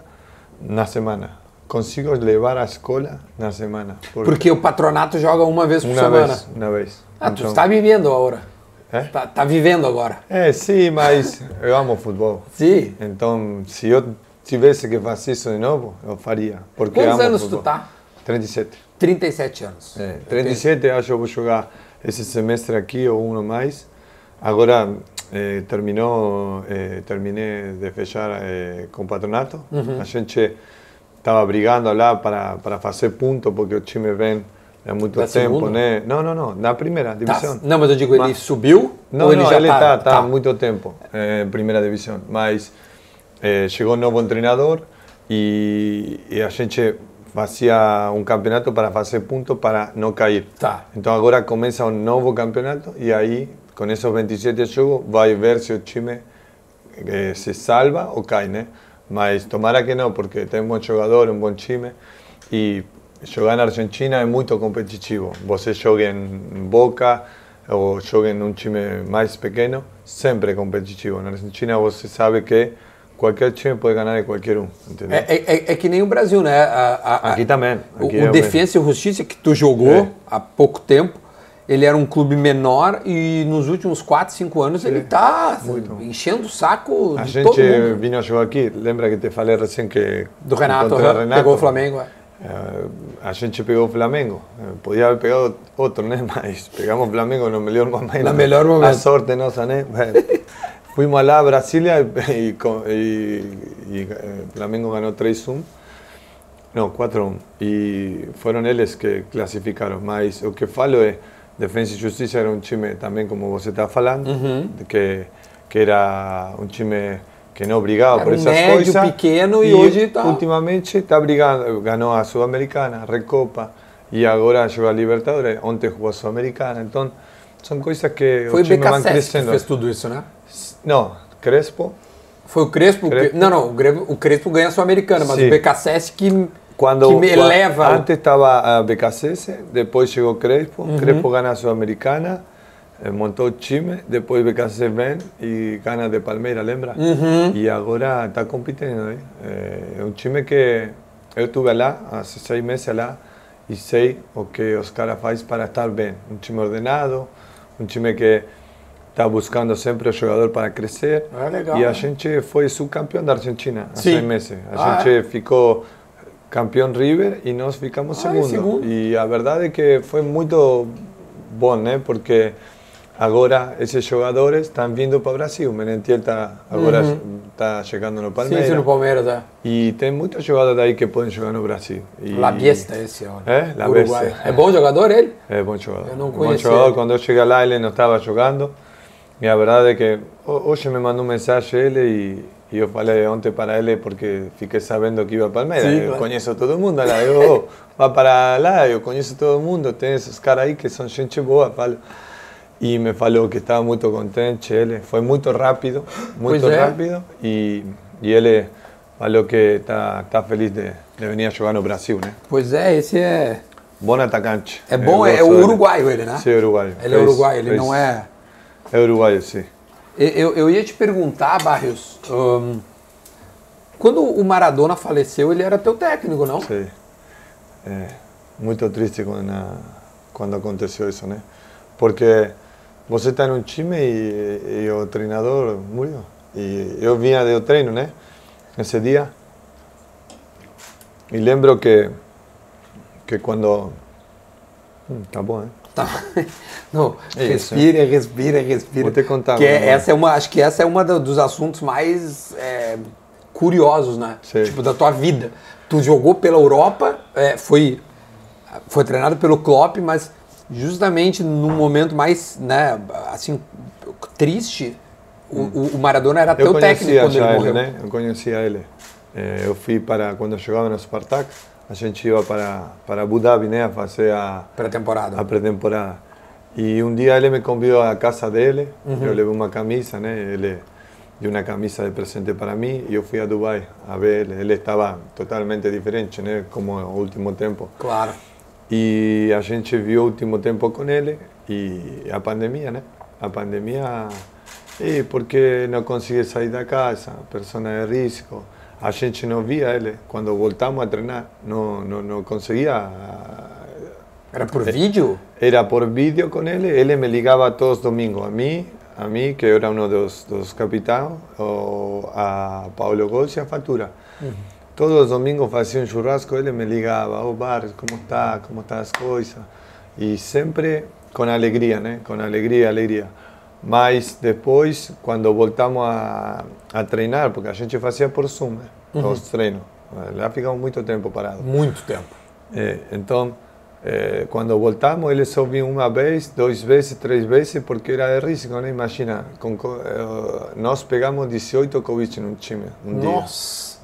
na semana. Consigo levar à escola na semana. Porque o Patronato joga uma vez por semana. Uma vez. Ah, então... tu está vivendo agora. É? Tá vivendo agora. É, sim, mas eu amo futebol. Sim. Então, se eu tivesse que fazer isso de novo, eu faria. Porque quantos anos futebol. Tu tá? 37. 37 anos. É, 37, acho que eu vou jogar esse semestre aqui ou um mais. Agora, terminei de fechar com o Patronato. Uhum. A gente... Estava brigando lá para fazer ponto, porque o time vem há muito da tempo, segunda? Né? Não, na primeira divisão. Tá. Não, mas eu digo, ele subiu? Ele está há muito tempo em primeira divisão. Mas chegou um novo treinador e a gente fazia um campeonato para fazer ponto, para não cair. Tá. Então agora começa um novo campeonato e aí, com esses 27 jogos, vai ver se o time se salva ou cai, né? Mas tomara que não, porque tem um bom jogador, um bom time. E jogar na Argentina é muito competitivo. Você joga em Boca ou joga em um time mais pequeno, sempre é competitivo. Na Argentina você sabe que qualquer time pode ganhar de qualquer um. Entendeu? É que nem o Brasil, né? Aqui também. Aqui o Defensa e Justiça, que tu jogou há pouco tempo, ele era um clube menor e nos últimos 4, 5 anos ele está enchendo o saco de todo mundo. A gente vinha jogar aqui, lembra que te falei recém que... Do Renato, pegou o Flamengo. A gente pegou o Flamengo, podia haver pegado outro, né? Mas pegamos o Flamengo no melhor momento. No melhor momento. A sorte nossa, né? Fomos lá a Brasília e o Flamengo ganhou 3-1. Não, 4-1. E foram eles que classificaram, mas o que eu falo é... Defensa e Justiça era um time também, como você está falando, uhum. que era um time que não brigava por essas coisas. Médio, pequeno e hoje tá... Ultimamente está brigando, ganhou a Sul-Americana, a Recopa e agora jogou a Libertadores, ontem jogou a Sul-Americana. Então, são coisas que foi o time vai crescendo. Foi o BKC que fez tudo isso, né? Não, Crespo. Foi o Crespo? O Crespo ganha a Sul-Americana, mas sim. O BKC que... Quando me eleva. Antes estava a BKC, depois chegou Crespo, uhum. Crespo ganha a Sul-Americana, montou o time, depois BKC vem e ganha de Palmeiras, lembra? Uhum. E agora está competindo, hein? É um time que eu estive lá, há 6 meses lá, e sei o que os caras fazem para estar bem. Um time ordenado, um time que está buscando sempre o jogador para crescer. Ah, legal, e a gente foi subcampeão da Argentina há 6 meses. A gente ficou... campeão River e nós ficamos segundo. E a verdade é que foi muito bom, né? Porque agora esses jogadores estão vindo para o Brasil. O Menentiel agora está chegando no Palmeiras. Sim, no Palmeiras, é. E tem muitos jogadores aí que podem jogar no Brasil. E... La Biesta esse homem. É? La Biesta. É bom jogador ele? É bom jogador. Eu não conhecia. Bom jogador. Quando eu cheguei lá ele não estava jogando. E a verdade é que hoje me mandou um mensagem ele e eu falei ontem para ele porque fiquei sabendo que ia a Palmeiras. Sim, eu conheço todo mundo lá. Eu vá para lá, eu conheço todo mundo. Tem esses caras aí que são gente boa. Falo. E me falou que estava muito contente. Ele foi muito rápido. E ele falou que está feliz de vir a jogar no Brasil, né? Pois é, esse é... Bom atacante. É bom, é o uruguaio ele, né? Sim, é uruguaio. Ele é uruguaio, ele não é... É uruguaio, sim. Eu ia te perguntar, Barrios, quando o Maradona faleceu, ele era teu técnico, não? Sim. É muito triste quando aconteceu isso, né? Porque você está em um time e o treinador morreu. E eu vinha do treino, né? Nesse dia. E lembro que quando... tá bom, né? Tá. Não, respira. Vou te contar. Acho que essa é uma dos assuntos mais curiosos, né? Sim. Tipo, da tua vida. Tu jogou pela Europa, foi treinado pelo Klopp, mas justamente no momento mais, né, assim, triste, o Maradona era teu técnico quando ele morreu. Né? Eu conhecia ele. Eu fui para, quando eu chegava no Spartak, a gente ia para Abu Dhabi, né, a fazer a pré-temporada. E um dia ele me convidou à casa dele, eu levei uma camisa, né, ele deu uma camisa de presente para mim e eu fui a Dubai a ver ele. Ele estava totalmente diferente, né, como o último tempo. Claro. E a gente viu o último tempo com ele e a pandemia, né? A pandemia, e porque não conseguia sair da casa, pessoa de risco. A gente não via ele. Quando voltamos a treinar, não conseguia. Era por vídeo? Era por vídeo com ele. Ele me ligava todos os domingos, a mim, que era um dos capitães, a Paulo Gomes e a Fatura. Todos os domingos fazia um churrasco, ele me ligava, ô Barrios, como está as coisas? E sempre com alegria, né? Com alegria. Mas depois, quando voltamos a treinar, porque a gente fazia por Zoom, né? Os treinos. Lá ficamos muito tempo parados. Muito tempo. É, então, quando voltamos, ele só vinha uma vez, duas vezes, três vezes, porque era de risco, né? Imagina, nós pegamos 18 Covid num time, um dia.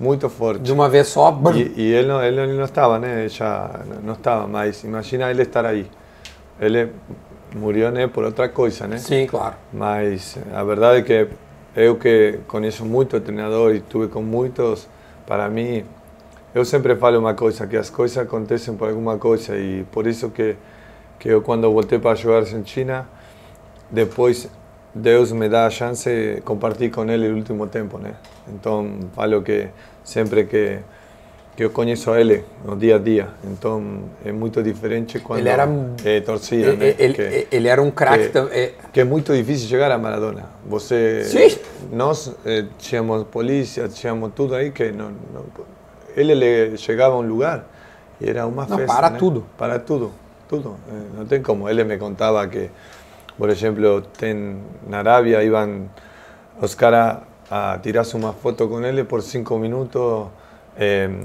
Muito forte. De uma vez só? E ele não estava, né? Já não estava, mas imagina ele estar aí. Ele morreu, né, por outra coisa, né? Sim, claro. Mas a verdade é que eu, que conheço muito treinador e estive com muitos, para mim, eu sempre falo uma coisa, que as coisas acontecem por alguma coisa, e por isso que eu, quando voltei para jogar Argentina, depois Deus me dá a chance de compartilhar com ele o último tempo, né? Então, falo que sempre que eu conheço ele no dia a dia, então é muito diferente quando ele era, torcida, né? Ele era um craque também. Que é muito difícil chegar a Maradona. Você, sim. Nós tínhamos polícia, tínhamos tudo aí, que não, ele chegava a um lugar e era uma festa. Para, né? Tudo. Para tudo. Não tem como. Ele me contava que, por exemplo, na Arábia, iam os caras a tirar uma foto com ele por 5 minutos,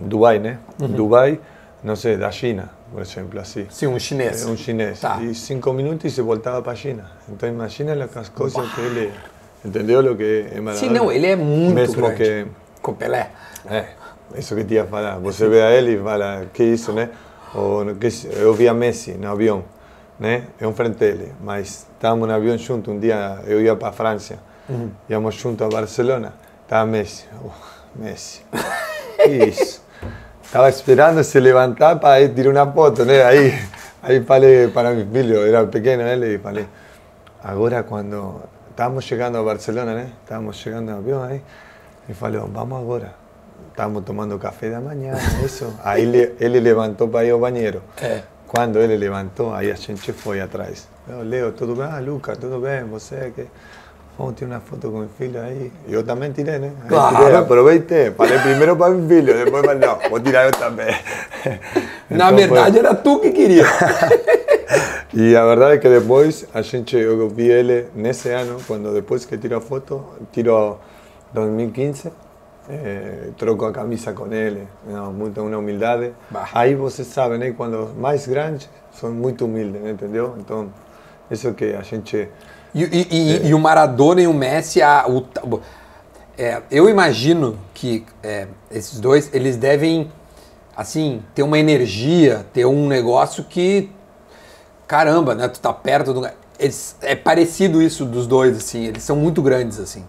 Dubai, né? Dubai, não sei, da China, por exemplo, assim. Sim, um chinês. Um chinês. Tá. E 5 minutos e se voltava para a China. Então imagina as coisas que ele... Entendeu o que é Maradona? Sim, não, ele é muito mesmo grande. Que, com Pelé. Isso que tinha a falar. Você vê a ele e fala, que isso, né? Eu vi a Messi no avião, né? Eu enfrentei ele, mas estávamos no avião juntos. Um dia eu ia para a França. Íamos junto a Barcelona, estava Messi. Messi. Isso. Estava esperando se levantar para tirar uma foto, né? Aí falei para meu filho, era pequeno ele, e falei, agora quando estávamos chegando a Barcelona, né? Estávamos chegando no avião aí, e falei, vamos agora. Estávamos tomando café da manhã, isso. Aí ele levantou para ir ao banheiro. Quando ele levantou, aí a gente foi atrás. Eu, Leo, tudo bem? Ah, Luca, tudo bem? Você que... Vamos tirar uma foto com o filho aí. Eu também tirei, né? Aí claro. Tirei, aproveitei. Falei primeiro para o filho, depois falei, não, vou tirar eu também. Então, na verdade, foi... era tu que queria. E a verdade é que depois, eu vi ele nesse ano, quando depois que tirou a foto, tirou 2015, trocou a camisa com ele. Muita humildade. Bah. Aí você sabe, né? Quando os mais grandes são muito humildes, né? Entendeu? Então, isso que a gente... E o Maradona e o Messi, eu imagino que esses dois, eles devem, assim, ter uma energia, ter um negócio que, caramba, né, tu tá perto do... é parecido isso dos dois, assim, eles são muito grandes, assim,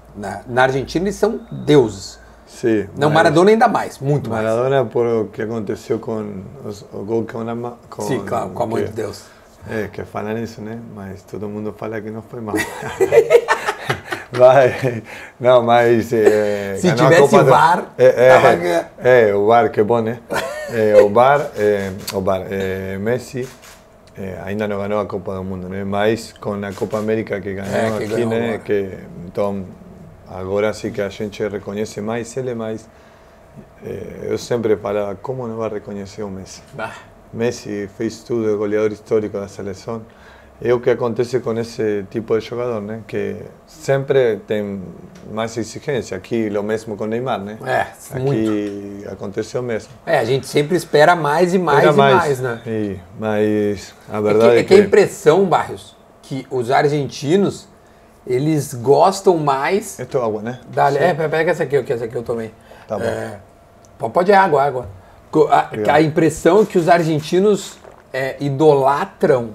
na Argentina eles são deuses. Sim. Não, Maradona ainda mais, muito Maradona mais. Maradona, por o que aconteceu com o gol com... Sim, claro, com a mãe de Deus. Que falam isso, né? Mas todo mundo fala que não foi mal. Não, mas... se tivesse o VAR... o VAR, que bom, né? Messi ainda não ganhou a Copa do Mundo, né? Mas com a Copa América que ganhou aqui, né? Então, agora sim que a gente reconhece mais ele, mas... eu sempre falava, como não vai reconhecer o Messi? Messi fez tudo, goleador histórico da seleção. é o que acontece com esse tipo de jogador, né? Que sempre tem mais exigência. Aqui o mesmo com o Neymar, né? É, muito. Aqui aconteceu o mesmo. É, a gente sempre espera mais e mais e mais, né? E, mas a verdade é que a impressão, Barrios, que os argentinos, eles gostam mais... É tua água, né? Pega essa aqui, que essa aqui eu tomei. Tá bom. É, pode água. A impressão é que os argentinos idolatram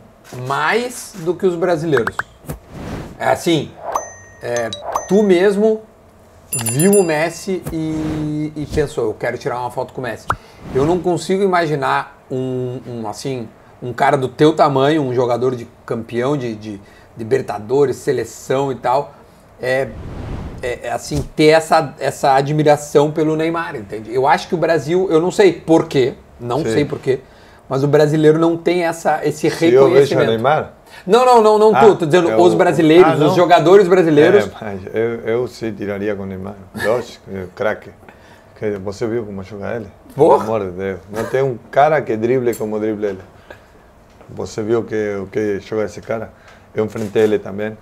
mais do que os brasileiros. Assim, tu mesmo viu o Messi e pensou, eu quero tirar uma foto com o Messi. Eu não consigo imaginar um cara do teu tamanho, um jogador de campeão de Libertadores, seleção e tal, ter essa admiração pelo Neymar, entende? Eu acho que o Brasil, eu não sei porquê, mas o brasileiro não tem esse reconhecimento. Se eu vejo o Neymar? Não, tô dizendo os brasileiros, os jogadores brasileiros. Eu se tiraria com o Neymar, lógico, craque. Você viu como joga ele? Porra. Pelo amor de Deus, não tem um cara que drible como drible ele. Você viu o que joga esse cara? Eu enfrentei ele também,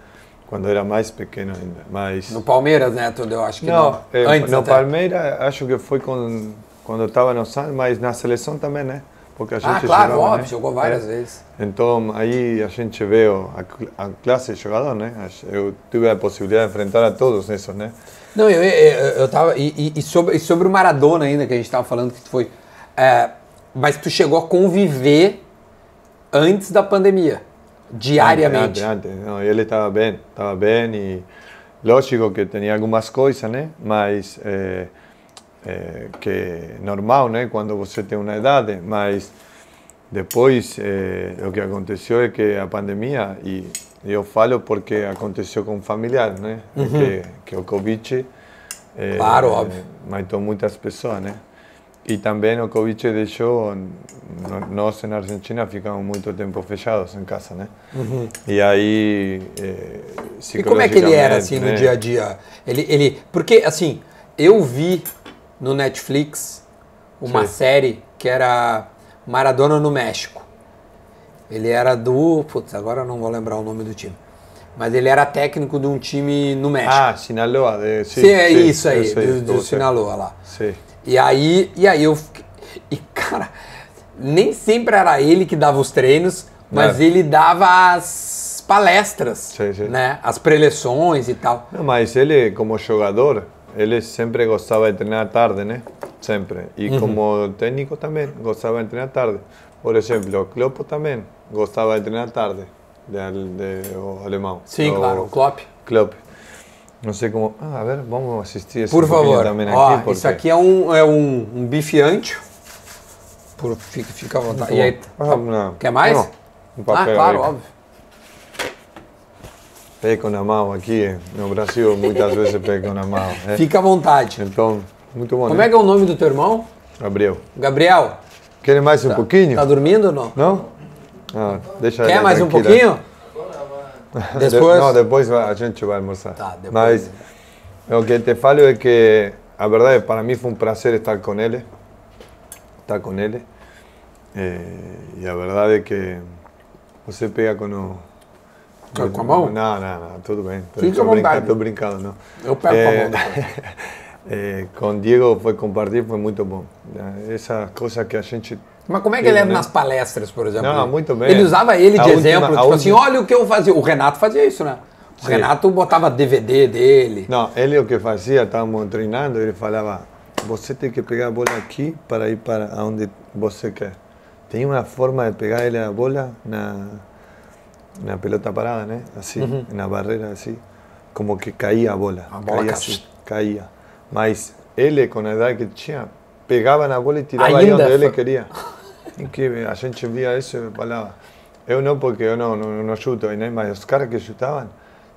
quando era mais pequeno ainda. No Palmeiras, né, tudo? Eu acho que não. Antes, no Palmeiras, acho que foi quando eu estava no Santos, mas na seleção também, né? Porque a gente claro, jogava, óbvio, né? Jogou várias vezes. Então, aí a gente veio a classe de jogador, né? Eu tive a possibilidade de enfrentar a todos esses, né? Não, eu estava... E sobre o Maradona ainda, que a gente estava falando que foi... mas tu chegou a conviver antes da pandemia. Diariamente. Antes. Não, ele estava bem e lógico que tinha algumas coisas, né? Mas que é normal, né? Quando você tem uma idade, mas depois o que aconteceu é que a pandemia, e eu falo porque aconteceu com familiares, né? Uhum. Que o Covid óbvio, matou muitas pessoas, né? E também o Covid deixou, nós na Argentina ficamos muito tempo fechados em casa, né? Uhum. E aí, e como é que ele era, assim, né? No dia a dia? Porque, assim, eu vi no Netflix uma série que era Maradona no México. Ele era agora eu não vou lembrar o nome do time. Mas ele era técnico de um time no México. Sinaloa. Do Sinaloa lá. Sim. E aí eu fiquei... E, cara, nem sempre era ele que dava os treinos, mas ele dava as palestras, né? As preleções e tal. Não, mas ele, como jogador, ele sempre gostava de treinar à tarde, né? Sempre. E como técnico também, gostava de treinar à tarde. Por exemplo, o Klopp também gostava de treinar à tarde, o alemão. Sim, claro, o Klopp. Não sei como... a ver, vamos assistir esse vídeo também aqui. Porque... isso aqui é um bife ancho. Fica à vontade. E aí, quer mais? Não, um papel claro, aí. Óbvio. Pego na mão aqui. No Brasil, muitas vezes pego na mão. Fica à vontade. Então, muito bom. Como é que é o nome do teu irmão? Gabriel. Gabriel. Quer mais um pouquinho? Tá dormindo ou não? Não? Deixa quer mais tranquila. Um pouquinho? Depois? Não, depois a gente vai almoçar. Tá, depois. Mas o que te falo é que, a verdade, para mim foi um prazer estar com ele. E a verdade é que você pega com o... Com a mão? Não, tudo bem. Estou brincando, não. Eu pego com a mão. Com o Diego foi compartilhar, foi muito bom. Essa coisa que a gente... Mas como é que ele era nas palestras, por exemplo? Não, muito bem. Ele usava ele de exemplo, assim, olha o que eu fazia. O Renato fazia isso, né? O Renato botava DVD dele. Não, ele o que fazia, estávamos treinando, ele falava, você tem que pegar a bola aqui para ir para onde você quer. Tem uma forma de pegar ele a bola na pelota parada, né? Assim, na barreira, assim. Como que caía a bola. A bola caía. Assim, caía. Mas ele, com a idade que tinha, pegava na bola e tirava aí onde ele queria. Incrível, a gente via isso e falava. Eu não, porque eu não chuto, né? Mas os caras que chutavam,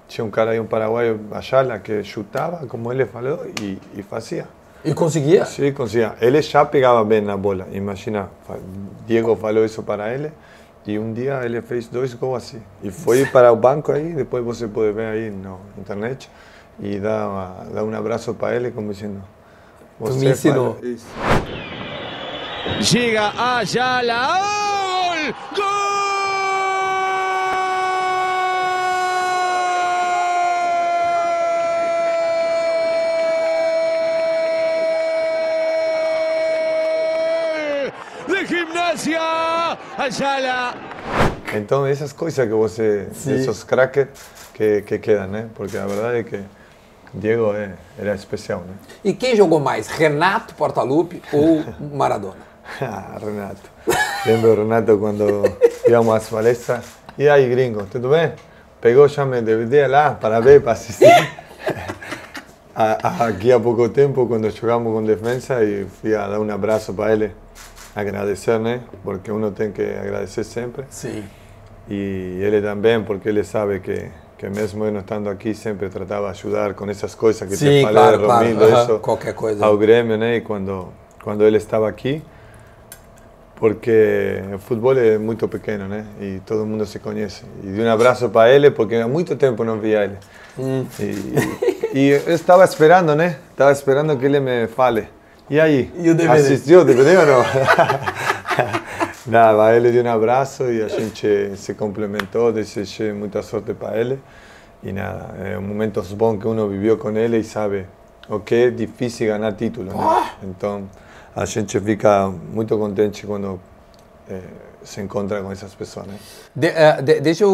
tinha um cara aí, um paraguaio, Ayala, que chutava, como ele falou, e fazia. E conseguia? Sim, conseguia. Ele já pegava bem na bola, imagina. Diego falou isso para ele, e um dia ele fez 2 gols assim. E foi para o banco aí, depois você pode ver aí na internet, e dá um abraço para ele, como dizendo... Tu me ensinou. Llega Ayala. ¡Gol! ¡Gol! Croácia! Ajala! Então, essas coisas que você... Sim. Esses craques que quedam, né? Porque a verdade é que Diego era especial, né? E quem jogou mais? Renato Portaluppi ou Maradona? Ah, Renato. Lembro o Renato quando íamos às palestras. E aí, gringo, tudo bem? Pegou, já me dividia lá, parabéns para assistir. Aqui há pouco tempo, quando jogamos com defensa, e fui a dar um abraço para ele, agradecer, né? Porque um tem que agradecer sempre. Sim. E ele também, porque ele sabe que mesmo eu não estando aqui, sempre tratava de ajudar com essas coisas que te falei, claro, Romildo, claro. Isso, qualquer coisa. Ao Grêmio, né? E quando ele estava aqui, porque o futebol é muito pequeno, né? E todo mundo se conhece. E de um abraço para ele, porque há muito tempo não via ele. E eu estava esperando, né? Estava esperando que ele me fale. E aí? E o DVD? Assistiu o DVD ou não? Nada, ele deu um abraço e a gente se complementou, desejei muita sorte para ele. E nada, é momentos bons que um viveu com ele e sabe o que é difícil ganhar título, né? Então, a gente fica muito contente quando se encontra com essas pessoas, né? Deixa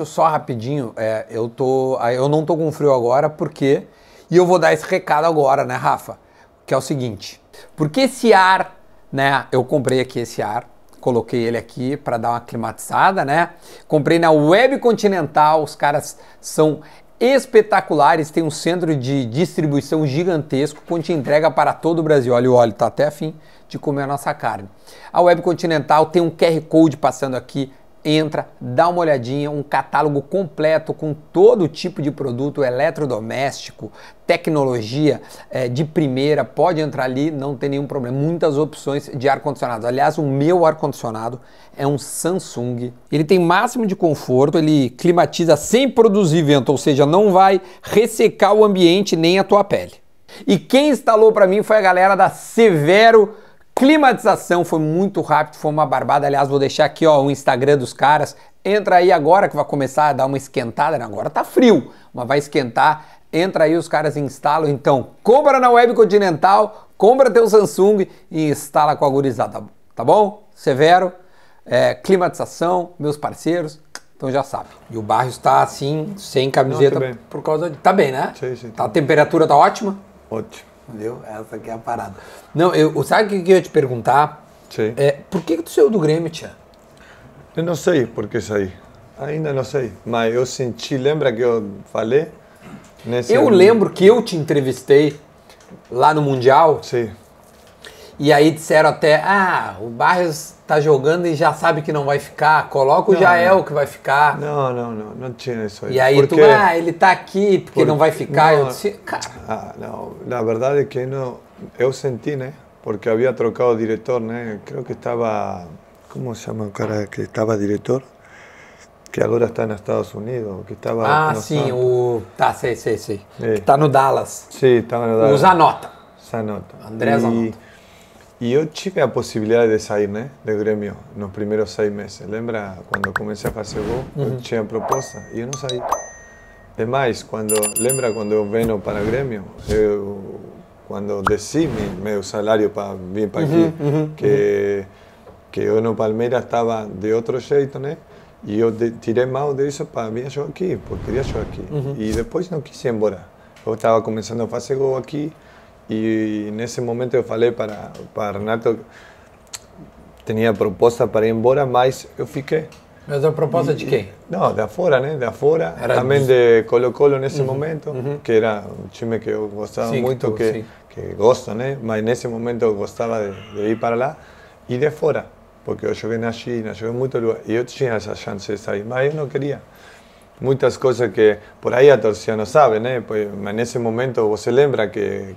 eu só rapidinho, eu não tô com frio agora, porque... E eu vou dar esse recado agora, né, Rafa? Que é o seguinte, porque esse ar, né, eu comprei aqui esse ar, coloquei ele aqui para dar uma climatizada, né? Comprei na Web Continental, os caras são espetaculares, tem um centro de distribuição gigantesco, com te entrega para todo o Brasil. Olha o óleo, tá até a fim de comer a nossa carne. A Web Continental tem um QR Code passando aqui, entra, dá uma olhadinha, um catálogo completo com todo tipo de produto eletrodoméstico, tecnologia de primeira, pode entrar ali, não tem nenhum problema, muitas opções de ar-condicionado. Aliás, o meu ar-condicionado é um Samsung, ele tem máximo de conforto, ele climatiza sem produzir vento, ou seja, não vai ressecar o ambiente nem a tua pele. E quem instalou para mim foi a galera da Severo Climatização, foi muito rápido, foi uma barbada. Aliás, vou deixar aqui, ó, o Instagram dos caras. Entra aí agora que vai começar a dar uma esquentada. Agora tá frio, mas vai esquentar. Entra aí, os caras instalam. Então, compra na Web Continental, compra teu Samsung e instala com a gurizada, tá bom? Severo, Climatização, meus parceiros. Então já sabe. E o Barrios tá assim, sem camiseta. Não, por causa de... Tá bem, né? Sim, tá. A temperatura tá ótima? Ótimo. Entendeu? Essa aqui é a parada. Não, sabe o que eu ia te perguntar? Sim. Por que tu saiu do Grêmio, tia? Eu não sei por que saí. Ainda não sei. Mas eu senti, lembra que eu falei? Lembro que eu te entrevistei lá no Mundial. Sim. E aí disseram até, o Barrios tá jogando e já sabe que não vai ficar, coloca o Jael que vai ficar. Não tinha isso aí. E aí porque... ele tá aqui porque não vai ficar. Não, eu disse, cara... não, na verdade é que não, eu senti, né, porque havia trocado o diretor, né, creio que estava, como se chama o cara que estava diretor? Que agora está nos Estados Unidos, que estava... sei. É. Que tá no Dallas. Sim, estava no Dallas. O Zanotta. André Zanotta. E eu tive a possibilidade de sair, né, do Grêmio nos primeiros 6 meses. Lembra quando comecei a fazer gol? Eu tinha proposta e eu não saí. Demais, lembra quando eu venho para o Grêmio? Quando desci meu salário para vir para aqui, que eu no Palmeiras estava de outro jeito, né? E eu tirei mal disso para vir jogar aqui, porque queria jogar aqui. E depois não quis ir embora. Eu estava começando a fazer gol aqui. E nesse momento eu falei para Renato, tinha proposta para ir embora, mas eu fiquei. Mas a proposta de quem? Não, da fora, né? Da fora, também de Colo-Colo nesse momento, que era um time que eu gostava muito, que gosto, né? Mas nesse momento eu gostava de ir para lá e de fora, porque eu joguei na China, joguei em muito lugar, e eu tinha essa chance de sair, mas eu não queria. Muitas coisas que por aí a torcida não sabe, né? Mas nesse momento você lembra que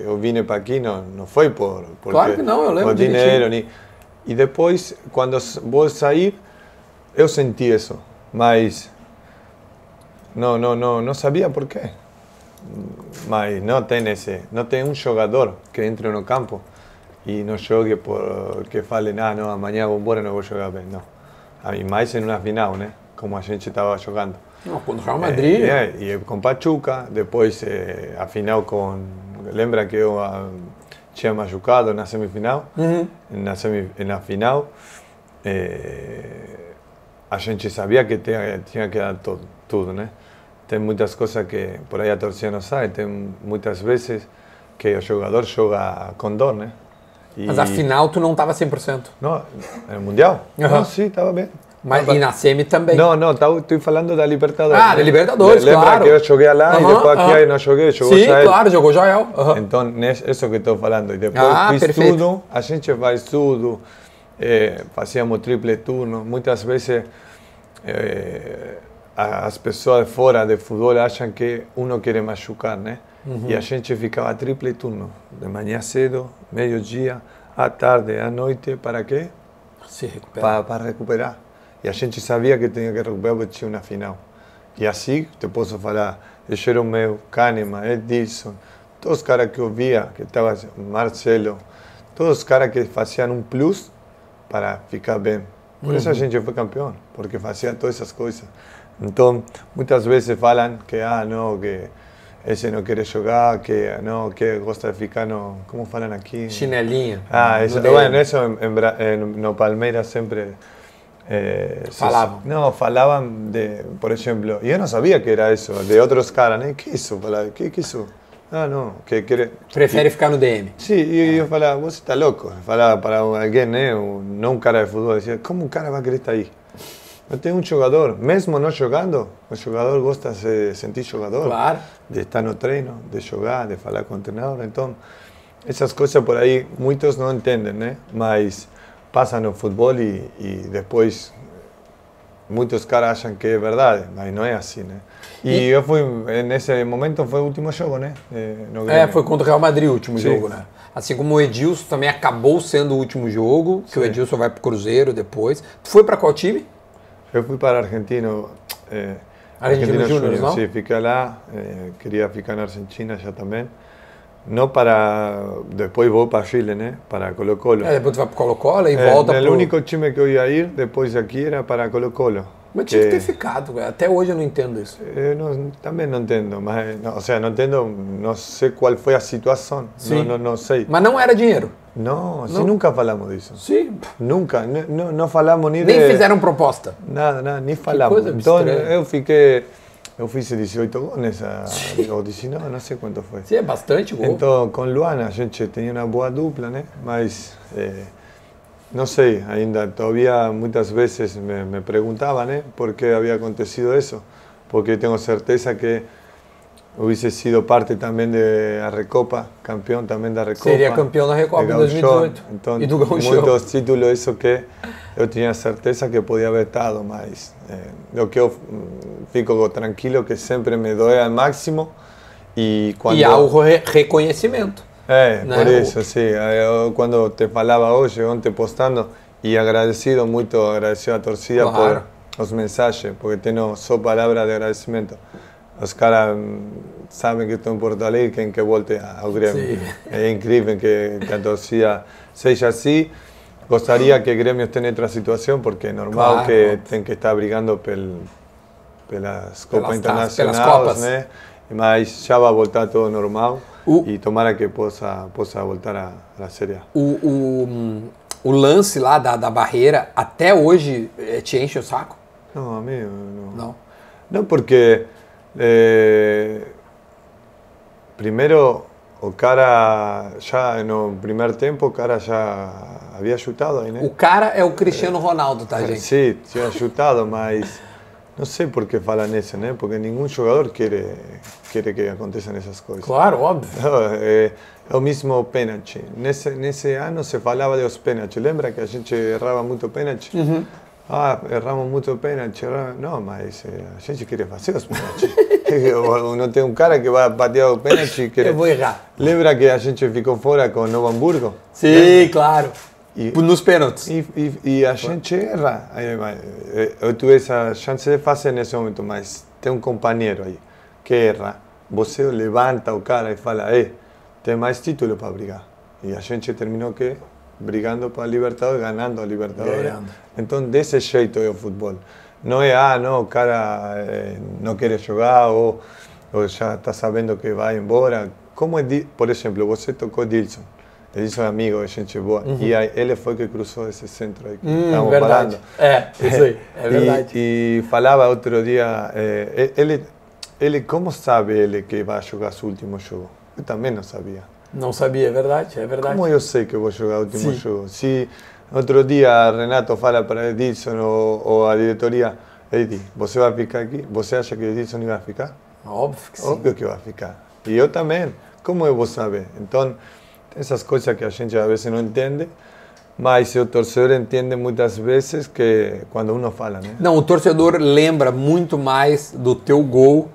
eu vim para aqui, não foi por claro que não, eu lembro dinheiro nem. E depois quando vou sair eu senti isso, mas não sabia por quê. Mas não tem um jogador que entre no campo e não jogue porque fale não, amanhã vou embora, não vou jogar bem, não. E mais em uma final, né? Como a gente estava jogando. Não, contra o Real Madrid. E com Pachuca, depois, afinal, lembra que eu tinha machucado na semifinal, na final, a gente sabia que tinha que dar tudo, né? Tem muitas coisas que por aí a torcida não sabe, tem muitas vezes que o jogador joga com dor, né? E... Mas afinal tu não estava 100%? Não, no Mundial? Uhum. Não, sim, estava bem. Mas e na Semi também? Não, não, estou falando da Libertadores. Ah, né? Da Libertadores, lembra, claro. Lembra que eu joguei lá e depois aqui aí não joguei, jogou Jael. Sim, Jael. Claro, jogou Jael. Então, isso que estou falando. E depois fiz perfeito. Tudo, a gente faz tudo, fazíamos triple turno, muitas vezes... as pessoas fora de futebol acham que um quer machucar, né? E a gente ficava triple turno, de manhã cedo, meio-dia, à tarde, à noite, para quê? Se recuperar. Para recuperar. E a gente sabia que tinha que recuperar porque tinha uma final. E assim, te posso falar, eu era o meu, Kahneman, Edilson, todos os caras que eu via, que estava Marcelo, todos os caras que faziam um plus para ficar bem. Por isso a gente foi campeão, porque fazia todas essas coisas. Então, muitas vezes falam que não, que esse não quer jogar, que não, que gosta de ficar no, como falam aqui? Chinelinha. Isso, bueno, isso no Palmeiras sempre falavam. Não, falavam de, por exemplo, e eu não sabia que era isso, de outros caras, né? Que isso? Falava, que isso? Não, que quer prefere ficar no DM. Sim, e eu falava, você está louco? Eu falava para alguém, né? Não um cara de futebol, dizia, como um cara vai querer estar aí? Eu tenho um jogador, mesmo não jogando, o jogador gosta de se sentir jogador, claro. De estar no treino, de jogar, de falar com o treinador. Então, essas coisas por aí, muitos não entendem, né? Mas passa no futebol e depois muitos caras acham que é verdade, mas não é assim, né? E eu fui, nesse momento, foi o último jogo, né? No Grêmio. Foi contra o Real Madrid o último jogo, né? Assim como o Edilson também acabou sendo o último jogo, que o Edilson vai para o Cruzeiro depois. Tu foi para qual time? Eu fui para Argentino, Argentino Juniors, não? Sim, fiquei lá, queria ficar na Argentina já também. Não para... Depois vou para Chile, né? Para Colo-Colo. Depois tu vai para Colo-Colo e volta para... O único time que eu ia ir depois aqui era para Colo-Colo. Mas tinha que ter ficado, cara. Até hoje eu não entendo isso. Eu não, também não entendo, mas... Não, ou seja, não entendo, não sei qual foi a situação. Sim. Não sei. Mas não era dinheiro? Não, não. Nunca falamos disso. Sim. Nunca, não falamos nem de... Nem fizeram proposta? Nada, nada, nem falamos. Então eu fiquei... Eu fiz 18 gols nessa, ou 19, não sei quanto foi. Sim, é bastante gol. Então, com Luan, a gente tinha uma boa dupla, né? Mas, não sei, ainda, todavía muitas vezes me perguntava, né? Por que havia acontecido isso? Porque eu tenho certeza que hubiese sido parte também da Recopa, campeão também da Recopa. Seria campeão da Recopa em 2018. Então, e do Gauchão. Muitos títulos, isso que eu tinha certeza que podia haver estado, mas o que eu fico tranquilo que sempre me dói ao máximo. E há o reconhecimento. Né? Por isso, sim. Eu, quando te falava hoje, ontem postando, e agradecido, muito agradecido à torcida por as mensagens, porque tenho só palavras de agradecimento. Os caras sabem que estou em Porto Alegre, quem que volte ao Grêmio. Sim. É incrível que a torcida seja assim. Gostaria que o Grêmio esteja em outra situação, porque é normal que tem que estar brigando pelas Copas Internacionais, né? Mas já vai voltar tudo normal e tomara que possa voltar à Série A. O lance lá da barreira, até hoje, te enche o saco? Não, amigo, não. Não, não porque... primeiro, o cara já no primeiro tempo, o cara já havia chutado aí, né? O cara é o Cristiano Ronaldo, tá, gente? Sim, tinha chutado, mas não sei por que falam isso, né? Porque nenhum jogador quer que aconteçam essas coisas. Claro, óbvio. É o mesmo pênalti. Nesse ano se falava dos pênaltis. Lembra que a gente errava muito pênalti? Erramos muito pênalti. Não, mas a gente quer fazer os pênaltis. Não tem um cara que vai bater o pênalti. Eu vou errar. Lembra que a gente ficou fora com o Novo Hamburgo? Sim, claro. E, nos pênaltis. E a gente erra. Eu tive essa chance de fazer nesse momento, mas tem um companheiro aí que erra. Você levanta o cara e fala, tem mais título para brigar. E a gente terminou que... brigando para a Libertadores, ganhando a Libertadores. Ganhando. Então, desse jeito é o futebol. Não é, não, o cara não quer jogar ou já está sabendo que vai embora. Como, por exemplo, você tocou Edilson. Edilson é amigo, gente boa. Uhum. E aí, ele foi que cruzou esse centro aí que estamos falando. É, isso aí, é verdade. E falava outro dia, ele como sabe ele que vai jogar seu último jogo? Eu também não sabia. Não sabia, é verdade, é verdade. Como eu sei que eu vou jogar o último jogo? Se outro dia Renato fala para Edilson ou a diretoria, Edi, você vai ficar aqui? Você acha que Edilson vai ficar? Óbvio que sim. Óbvio que vai ficar. E eu também. Como eu vou saber? Então, essas coisas que a gente às vezes não entende, mas o torcedor entende muitas vezes que quando um fala, né? Não, o torcedor lembra muito mais do teu gol,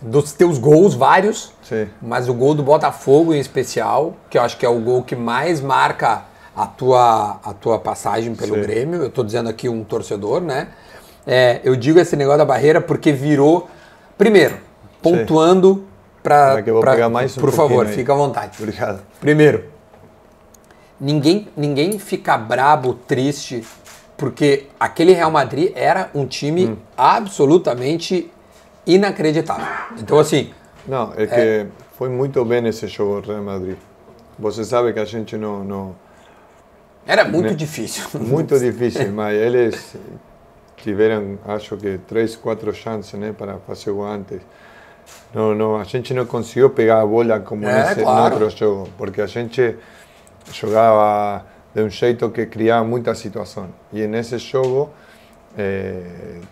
dos teus gols, vários, sim, mas o gol do Botafogo em especial, que eu acho que é o gol que mais marca a tua passagem pelo sim. Grêmio. Eu estou dizendo aqui um torcedor, né? Eu digo esse negócio da barreira porque virou, primeiro, pontuando... Sim. Por favor, fica à vontade. Obrigado. Primeiro, ninguém fica brabo, triste, porque aquele Real Madrid era um time absolutamente inacreditável. Então, assim... Não, é que foi muito bem esse jogo, Real Madrid. Você sabe que a gente não... Era muito difícil. Muito difícil, mas eles tiveram, acho que, 3, 4 chances, né, para fazer o antes. Não, a gente não conseguiu pegar a bola como claro, no outro jogo, porque a gente jogava de um jeito que criava muita situação. E nesse jogo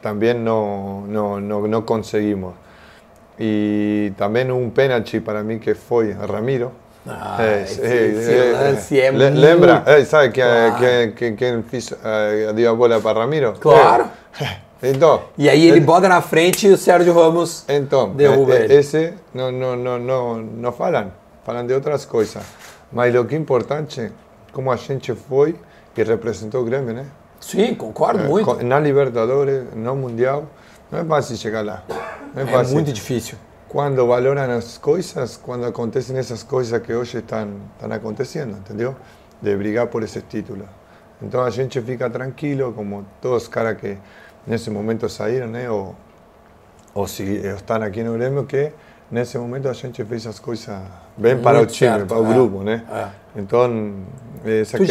também não conseguimos. E também um pênalti para mim que foi Ramiro. Lembra? Sabe quem deu a bola para Ramiro? Claro! Então, e aí ele bota na frente e o Sérgio Ramos derruba ele. Esse não falam de outras coisas. Mas o que é importante, como a gente foi e representou o Grêmio, né? Sim, concordo muito. Na Libertadores, no Mundial, não é fácil chegar lá. Não é fácil. É muito difícil. Quando valoram as coisas, quando acontecem essas coisas que hoje estão acontecendo, entendeu? De brigar por esse título. Então a gente fica tranquilo, como todos os caras que... nesse momento saíram, né? Ou se estão aqui no Grêmio, que nesse momento a gente fez as coisas bem muito para o time, certo, para o grupo, né? Então,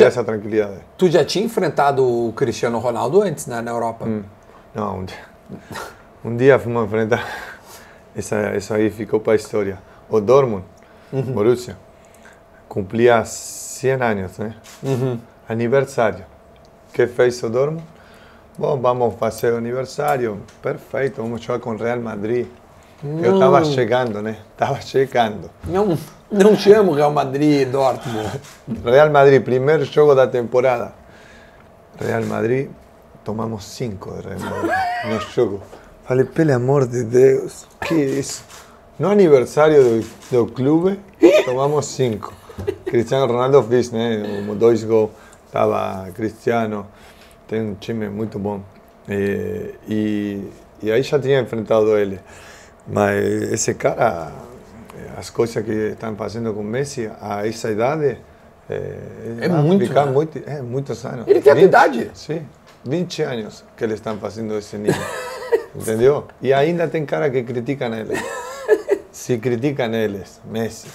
essa tranquilidade. Tu já tinha enfrentado o Cristiano Ronaldo antes, né, na Europa? Não, um dia fomos enfrentar, isso aí ficou para a história. O Dortmund, Borussia, cumpria 100 anos, né? Aniversário. O que fez o Dortmund? Bom, vamos fazer o aniversário, perfeito, vamos jogar com o Real Madrid. Não. Eu estava chegando, né? Estava chegando. Não chamo Real Madrid, Dortmund. Real Madrid, primeiro jogo da temporada. Real Madrid, tomamos 5 de Real Madrid no jogo. Falei, pelo amor de Deus, que é isso? No aniversário do clube, tomamos 5. Cristiano Ronaldo fez, né? 2 gols, estava Cristiano... Tem um time muito bom. E aí já tinha enfrentado ele. Mas esse cara, as coisas que estão fazendo com o Messi a essa idade... muitos anos. Ele tem a idade? Sim, 20 anos que eles estão fazendo esse nível. Entendeu? E ainda tem cara que criticam eles. Se criticam eles, Messi.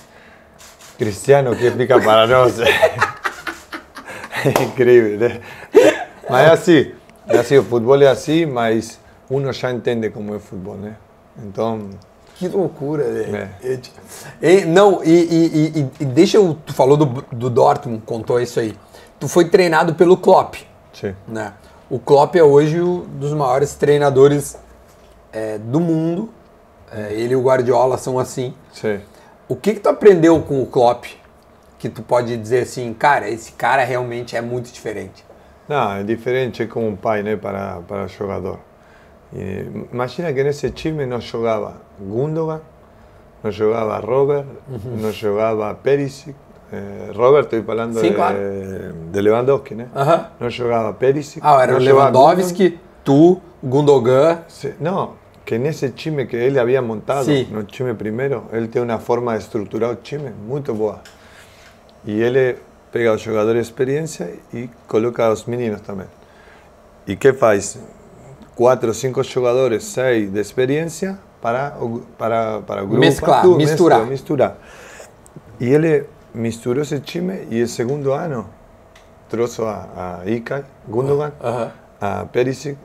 Cristiano que fica para nós. É incrível, né? Mas é assim, o futebol é assim, mas um já entende como é o futebol, né? Então... Que loucura, né? Tu falou do Dortmund, contou isso aí. Tu foi treinado pelo Klopp. Sim. Né? O Klopp é hoje um dos maiores treinadores do mundo. Ele e o Guardiola são assim. Sim. O que tu aprendeu com o Klopp que tu pode dizer assim, cara, esse cara realmente é muito diferente? Não, é diferente como um pai, né, para o jogador. E imagina que nesse time não jogava Gundogan, não jogava Robert, não jogava Perisic. Robert, estou falando de Lewandowski, né? Não jogava Perisic. Era o Lewandowski, tu, Gundogan. Não, que nesse time que ele havia montado, no time primeiro, ele tem uma forma de estruturar o time muito boa. E ele... pega o jogador de experiência e coloca os meninos também. E que faz? 4 ou 5 jogadores, 6 de experiência para o grupo. Misturar. E ele misturou esse time e no segundo ano trouxe a Ica, Gundogan, a Perisic,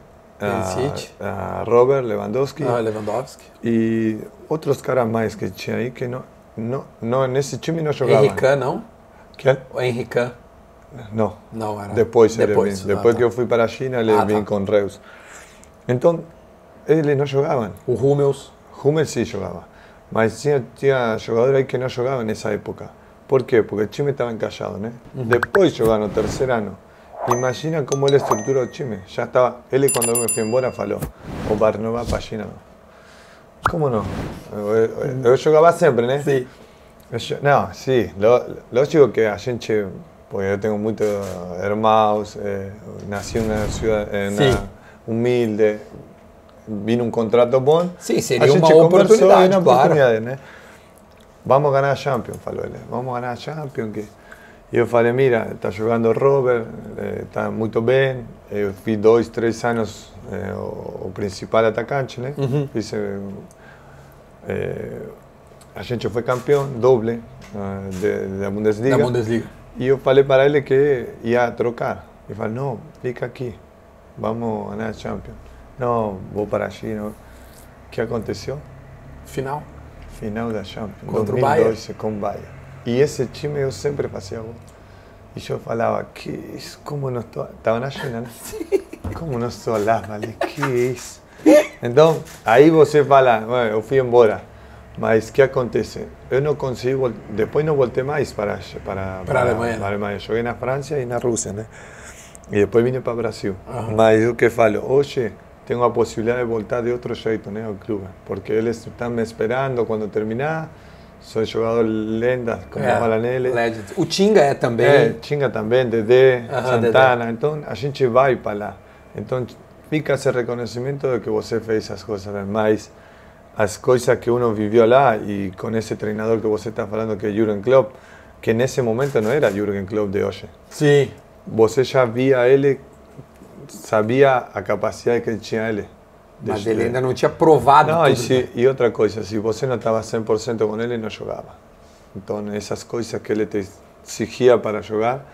a Robert Lewandowski, e outros caras mais que tinha aí que não nesse time não jogavam. Henrique não? Quem? O Henrique. Não. Não era. Depois que eu fui para a China, ele vim com Reus. Então, eles não jogavam. O Hummels? Hummels sim jogava. Mas tinha jogadores aí que não jogavam nessa época. Por quê? Porque o time estava encaixado, né? Depois jogaram no terceiro ano. Imagina como ele estruturou o time. Já estava... Ele, quando eu me fui embora, falou: o Bar não vai para a China. Como não? Eu jogava sempre, né? Sim. Não, sim. Lógico que a gente... Porque eu tenho muitos irmãos, nasci na cidade humilde, vim um contrato bom. Sim, seria uma oportunidade, né? Vamos ganhar a Champions, falou ele. Vamos ganhar a Champions. E eu falei, mira, está jogando o Robert, está muito bem. Eu fiz 2, 3 anos o principal atacante, né? Fiz, a gente foi campeão, doble, da Bundesliga. Da Bundesliga. E eu falei para ele que ia trocar. Ele falou, não, fica aqui, vamos ganhar a Champions. Não, vou para a China. O que aconteceu? Final. Final da Champions. Contra 2012, com o Bayern. E esse time eu sempre fazia gol. E eu falava, que isso? Como não estou... Estava na China, né? Sim. Como não estou lá? Falei, que isso? Então, aí você fala, eu fui embora. Mas o que acontece? Eu não consigo, depois não voltei mais para a Alemanha. Para a Alemanha. Joguei na França e na Rússia, né? E depois vim para o Brasil. Uhum. Mas o que falo, hoje tenho a possibilidade de voltar de outro jeito, né, ao clube. Porque eles estão me esperando quando terminar. Sou jogador lenda, como fala nele. Legend. O Tinga é também. É, Tinga também, Dedé, Santana. Dedé. Então a gente vai para lá. Então fica esse reconhecimento de que você fez as coisas, né? Mas as coisas que uno viveu lá e com esse treinador que você está falando, que é Jürgen Klopp, que nesse momento não era Jürgen Klopp de hoje. Sim. Você já via ele, sabia a capacidade que tinha ele. Mas ele ainda não tinha provado não, tudo. E outra coisa, se você não estava 100% com ele, não jogava. Então, essas coisas que ele te exigia para jogar,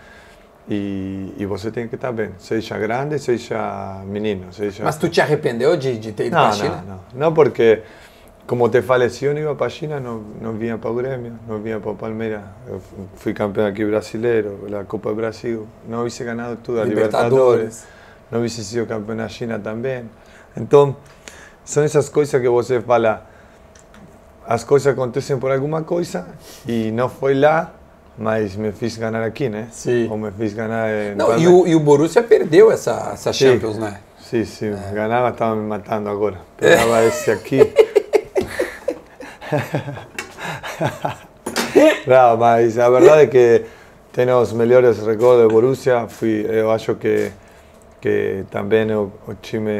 e você tem que estar bem, seja grande, seja menino. Seja... Mas tu te arrependeu de ter ido para a China? Não, porque... Como te falei, se eu não ia para a China, não vinha para o Grêmio, não vinha para o Palmeiras. Eu fui campeão aqui brasileiro, na Copa do Brasil. Não havia ganhado tudo, a Libertadores. Não havia sido campeão na China também. Então, são essas coisas que você fala. As coisas acontecem por alguma coisa e não foi lá, mas me fiz ganhar aqui, né? Sim. Ou me fiz ganhar... Não, e o Borussia perdeu essa Champions, né? Sim, sim. É. Ganhava, estava me matando agora. Pegava esse aqui... Não, mas a verdade é que tenho os melhores recordes de Borussia. Eu acho que também o time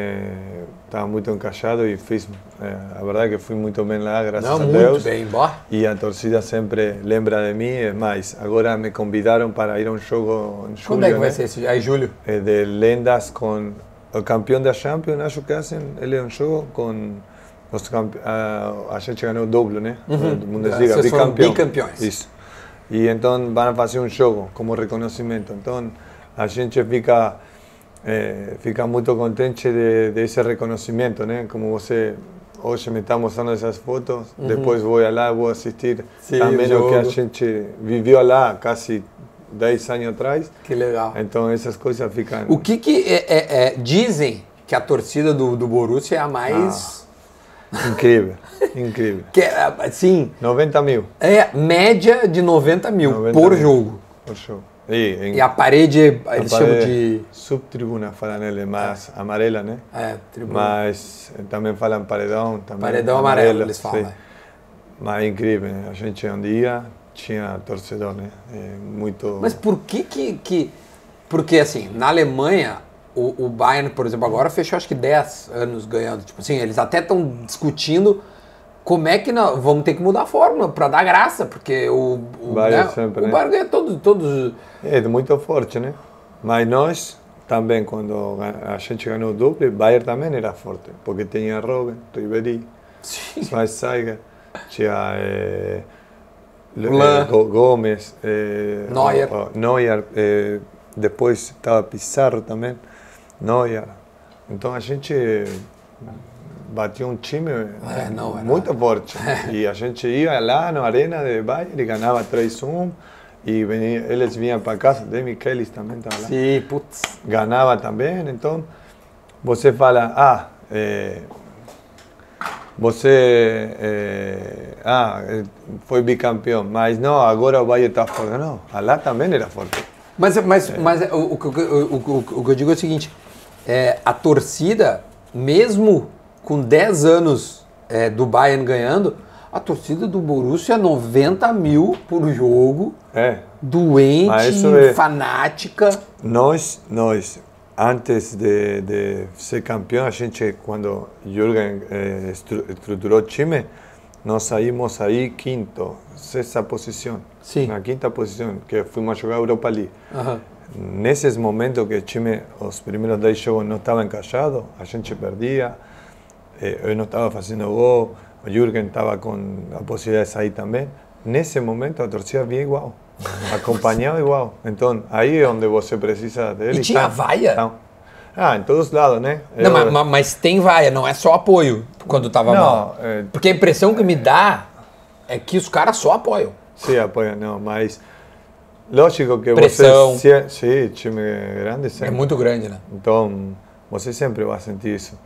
estava muito encaixado e fiz. A verdade é que fui muito bem lá, graças a Deus. Muito bem, e a torcida sempre lembra de mim. Mas agora me convidaram para ir a um jogo em julho. Quando é que vai ser isso? Aí, julho? De lendas com o campeão da Champions. Acho que ele é um jogo com... A gente ganhou o dobro, né? Bundesliga, bicampeões. Isso. E então vão fazer um jogo como reconhecimento. Então a gente fica muito contente desse reconhecimento, né? Como você hoje me está mostrando essas fotos, depois vou lá, vou assistir. Sim, também o que a gente viveu lá quase 10 anos atrás. Que legal. Então essas coisas ficam... O que dizem que a torcida do Borussia é a mais... Incrível, incrível. Que, assim, 90 mil. É, média de 90 mil 90 por mil. Jogo. Por jogo. E a parede, eles chamam de... Subtribuna, falam ele, mas amarela, né? É, tribuna. Mas também falam paredão. Também paredão amarelo, eles falam. Sim. Mas é incrível, né? A gente um dia tinha torcedor, né? É muito... Mas por que... Porque, assim, na Alemanha... O Bayern, por exemplo, agora fechou acho que 10 anos ganhando. Tipo assim, eles até estão discutindo como é que nós vamos ter que mudar a fórmula para dar graça, porque o Bayern, né, sempre, o Bayern ganha todos. É muito forte, né? Mas nós também, quando a gente ganhou o duplo, o Bayern também era forte, porque tinha Robben, Ribéry, Schweinsteiger, tinha Luan, Gomes, Neuer, depois estava Pizarro também, Neuer. Então a gente batia um time muito forte. E a gente ia lá na Arena de Bayern e ganhava 3-1. E eles vinham para casa, de Michelis também estava lá. Sim, putz. Ganhava também, então você fala, foi bicampeão, mas não, agora o Bayern está forte. Não, lá também era forte. Mas o que eu digo é o seguinte, a torcida, mesmo com 10 anos do Bayern ganhando, a torcida do Borussia é 90 mil por jogo, doente, fanática. Nós, antes de ser campeão, a gente, quando Jürgen estruturou o time, nós saímos aí sexta posição. Sim. Na quinta posição, que fomos jogar a Europa League. Uh-huh. Nesses momentos que o time, os primeiros 10 jogos não estava encaixado, a gente perdia, eu não estava fazendo gol. O Jürgen estava com a possibilidade de sair também. Nesse momento, a torcida vinha igual. Acompanhava igual. Então, aí é onde você precisa dele. E tinha vaia? Não. Em todos lados, né? Não, mas tem vaia, não é só apoio quando estava mal. Porque a impressão que me dá é que os caras só apoiam. Sim, apoiam, não, mas... Lógico que pressão. Você... Sim, time grande sempre. É muito grande, né? Então, você sempre vai sentir isso.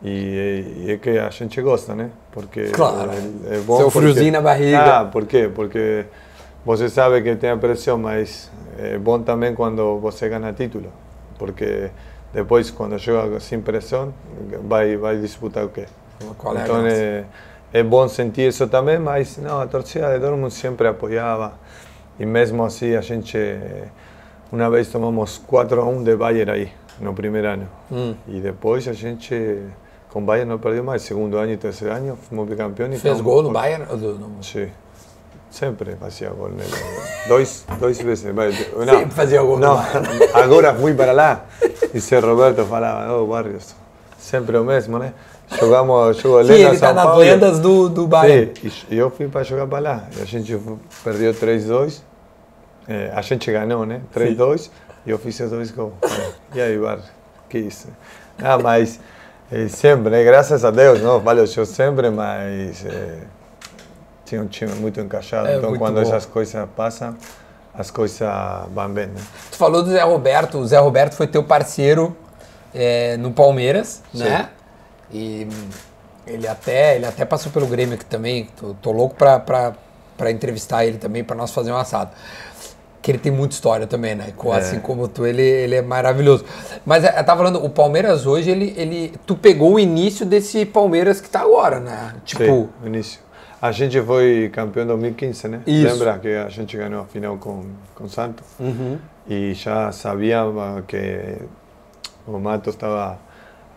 E é que a gente gosta, né? Porque claro, é bom. Seu friozinho na barriga. Por quê? Porque você sabe que tem a pressão, mas é bom também quando você ganha título. Porque depois, quando joga sem pressão, vai disputar o quê? Então é bom sentir isso também, mas não, a torcida de Dortmund sempre apoiava. E mesmo assim, a gente, uma vez tomamos 4-1 de Bayern aí, no primeiro ano. E depois a gente... Com o Bayern não perdeu mais, segundo ano e terceiro ano, fomos bicampeões. Fez então, gol no Bayern? Sim. Sempre fazia gol. Né? Dois vezes. Mas, não, sempre fazia gol. Não, agora fui para lá e o Roberto falava, Barrios, sempre o mesmo, né? Jogamos, jogou Lenda, ele está nas lendas do Bayern. Sim, e eu fui para jogar para lá. E a gente perdeu 3-2. A gente ganhou, né? 3-2. E eu fiz 2 gols. E aí, Bar, que isso? Mas... sempre, né? Graças a Deus, não valeu eu sempre, mas tinha um time muito encaixado, então muito quando bom. Essas coisas passam, as coisas vão bem, né? Tu falou do Zé Roberto, o Zé Roberto foi teu parceiro no Palmeiras, sim, né? E ele até passou pelo Grêmio aqui também, tô louco pra entrevistar ele também, pra nós fazer um assado. Que ele tem muita história também, né? Assim como tu, ele é maravilhoso. Mas eu tava falando, o Palmeiras hoje, tu pegou o início desse Palmeiras que tá agora, né? Tipo... Sim, o início. A gente foi campeão em 2015, né? Isso. Lembra que a gente ganhou a final com o Santos? Uhum. E já sabia que o Matos estava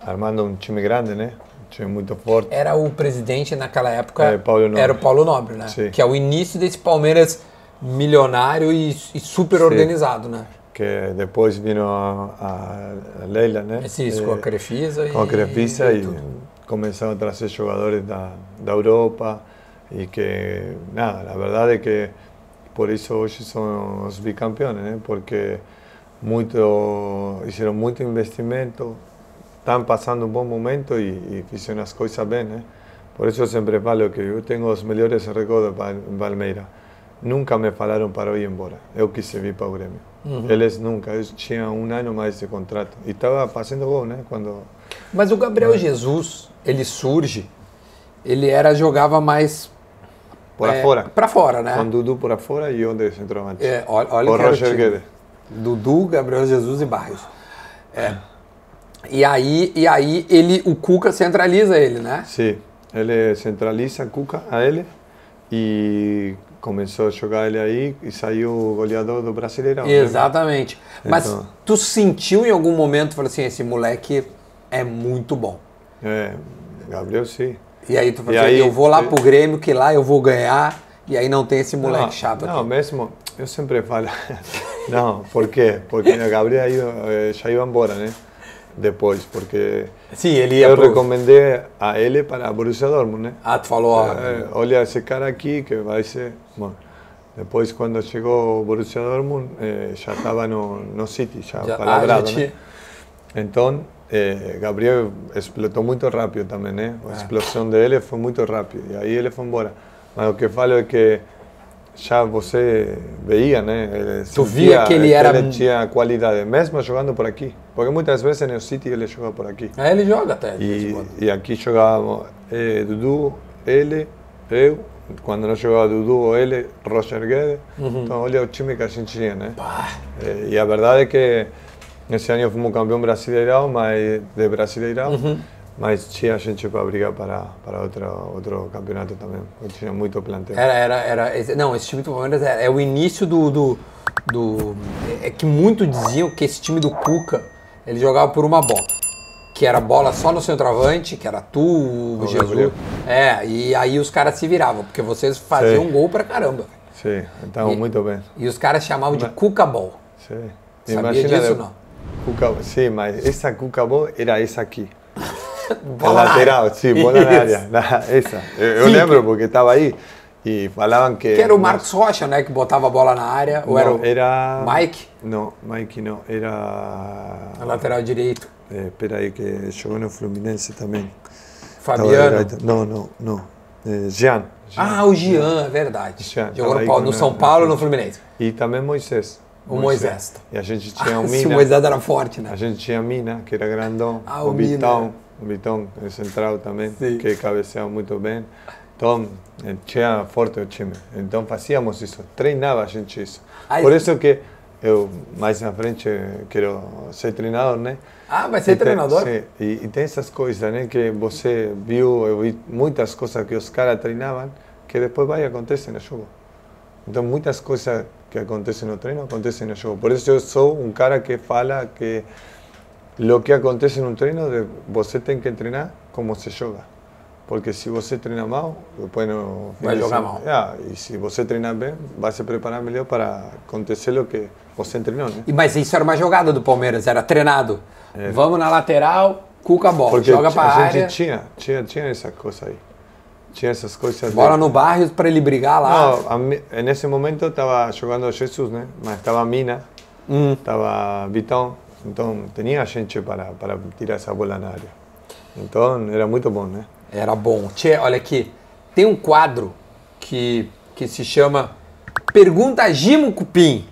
armando um time grande, né? Tinha muito forte. Era o presidente naquela época, era o Paulo Nobre, né? Sim. Que é o início desse Palmeiras... milionário e super sim, organizado, né? Que depois viram a Leila, né? Isso, com a Crefisa. Com a Crefisa e começaram a trazer jogadores da Europa e que, nada, a verdade é que por isso hoje são os bicampeões, né? Porque fizeram muito investimento, estão passando um bom momento e fizeram as coisas bem, né? Por isso eu sempre falo que eu tenho os melhores recordes em Palmeiras. Nunca me falaram para eu ir embora. Eu quis vir para o Grêmio. Uhum. Eles nunca. Eu tinha um ano mais de contrato. E estava fazendo gol, né? Mas o Gabriel Jesus, ele surge, jogava mais... Para fora. Para fora, né? Com Dudu para fora e onde centroavante. Olha o Roger Guedes. Dudu, Gabriel Jesus e Barrios. E aí o Cuca centraliza ele, né? Sim. Ele centraliza Cuca a ele e... Começou a jogar ele aí e saiu o goleador do Brasileirão. Exatamente. Né? Mas então, tu sentiu em algum momento, falou assim, esse moleque é muito bom. Gabriel sim. E aí tu falou assim, eu vou lá pro Grêmio, que lá eu vou ganhar, e aí não tem esse moleque chato aqui. Não, mesmo, eu sempre falo, não, por quê? Porque o Gabriel já ia embora, né? Depois, porque sim, eu recomendei a ele para a Borussia Dortmund, né? Tu falou, olha esse cara aqui que vai ser... Bom, Depois, quando chegou o Borussia Dortmund, já estava no City, já palavrado, né? Então, Gabriel explotou muito rápido também, né? A explosão dele foi muito rápida, e aí ele foi embora. Mas o que eu falo é que já você veia, né? Ele via que ele era... Ele tinha qualidade, mesmo jogando por aqui. Porque muitas vezes no City ele joga por aqui. Aí ele joga até. E aqui jogávamos Dudu, ele, eu. Quando não jogava Dudu ou ele, Roger Guedes. Uhum. Então olha o time que a gente tinha, né? E a verdade é que esse ano fomos campeão brasileirão, mas de brasileirão. Uhum. Mas tinha gente para brigar para outro campeonato também. Eu tinha muito plantel. Não, esse time do Palmeiras é o início do é que muitos diziam que esse time do Cuca, ele jogava por uma bola. Que era bola só no centroavante, que era o Jesus. Gabriel. E aí os caras se viravam, porque vocês faziam um gol pra caramba. Sim, então muito bem. E os caras chamavam de Cuca Ball. Sim. Sabia disso, não? Cuca, sim, mas essa Cuca Ball era essa aqui. Bola lateral, sim, bola na área. Essa. Eu lembro, porque estava aí e falavam que... Que era o Marcos Rocha, né, que botava a bola na área, ou não, era o Mike? Não, Mike não, era... A lateral direito. Espera aí, que jogou no Fluminense também. Fabiano? Não. Jean. O Jean, é verdade. Jogou no São Paulo, no Fluminense. E também Moisés. O Moisés. E a gente tinha o Mina. O Moisés era forte, né? A gente tinha a Mina, que era grandão. O Vitão. O Vitão central também, sim, que cabeceava muito bem. Então, tinha forte o time. Então, fazíamos isso, treinava a gente isso. Por isso que eu, mais na frente, quero ser treinador, né? Vai ser treinador? Sim, e tem essas coisas, né? Que você viu, eu vi muitas coisas que os caras treinavam, que depois acontecem no jogo. Então, muitas coisas que acontecem no treino, acontecem no jogo. Por isso, eu sou um cara que fala que... O que acontece num treino, você tem que treinar como se joga. Porque se você treinar mal, depois no fim vai jogar mal. E se você treinar bem, vai se preparar melhor para acontecer o que você treinou, né? Mas isso era uma jogada do Palmeiras, era treinado. Vamos na lateral, Cuca a bola, joga para a área. Gente tinha essa coisa aí. Tinha essas coisas... Bola no Barrios para ele brigar lá. Não, nesse momento estava jogando Jesus, né? Mas estava Mina, estava Vitão. Então, tinha gente para tirar essa bola na área. Então, era muito bom, né? Era bom. Tchê, olha aqui, tem um quadro que se chama Pergunta a Gimo Cupim,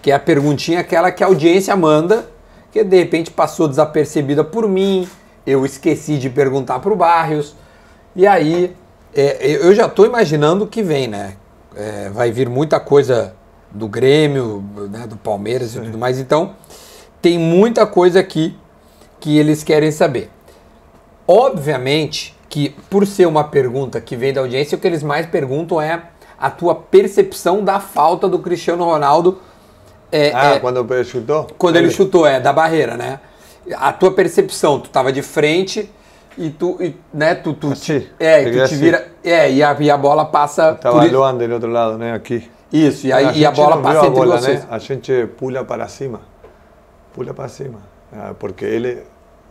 que é a perguntinha aquela que a audiência manda, que de repente passou desapercebida por mim, eu esqueci de perguntar para o Barrios, e aí eu já estou imaginando que vem, né? Vai vir muita coisa do Grêmio, né, do Palmeiras e tudo mais, então... Tem muita coisa aqui que eles querem saber. Obviamente que, por ser uma pergunta que vem da audiência, o que eles mais perguntam é a tua percepção da falta do Cristiano Ronaldo. Quando ele chutou? Quando ele chutou, da barreira, né? A tua percepção, tu tava de frente e tu te vira... E a bola passa... Tava Luan do outro lado, né? Aqui. Isso, e aí a bola passa entre vocês. Né? A gente pula para cima. Pula para cima, porque ele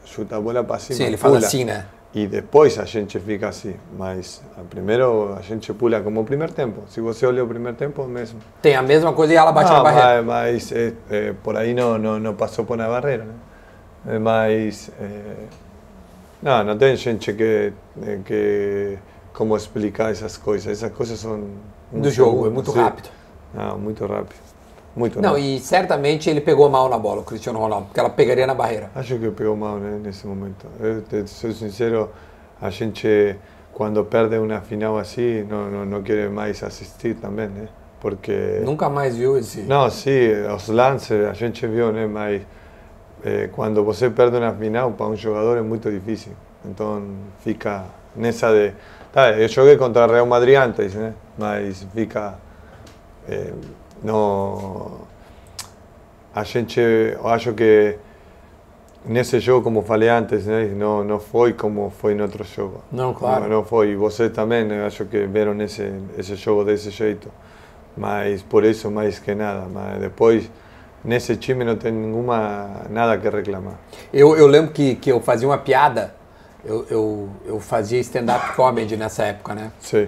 chuta a bola para cima. Sim, ele pula, faz assim, né? E depois a gente fica assim, mas primeiro a gente pula como o primeiro tempo. Se você olha o primeiro tempo, mesmo. Tem a mesma coisa e ela bate na barreira. Mas por aí não passou por na barreira, né? Mas não tem gente que como explicar essas coisas. Essas coisas são do jogo, é muito rápido. Não, muito rápido. Muito não, e certamente ele pegou mal na bola, o Cristiano Ronaldo, porque ela pegaria na barreira. Acho que pegou mal, né, nesse momento. Eu sou sincero, a gente, quando perde uma final assim, não quer mais assistir também, né? Porque... Nunca mais viu esse... Não, sim, os lances a gente viu, né? Mas quando você perde uma final, para um jogador é muito difícil. Então fica nessa de... Tá, eu joguei contra o Real Madrid antes, né? Mas fica... A gente, eu acho que nesse jogo, como falei antes, né, não foi como foi no outro jogo. Não, claro. Não foi. E vocês também, eu acho que viram esse jogo desse jeito. Mas por isso, mais que nada. Mas depois, nesse time não tem nada que reclamar. Eu lembro que eu fazia uma piada. Eu fazia stand-up comedy nessa época, né? Sim.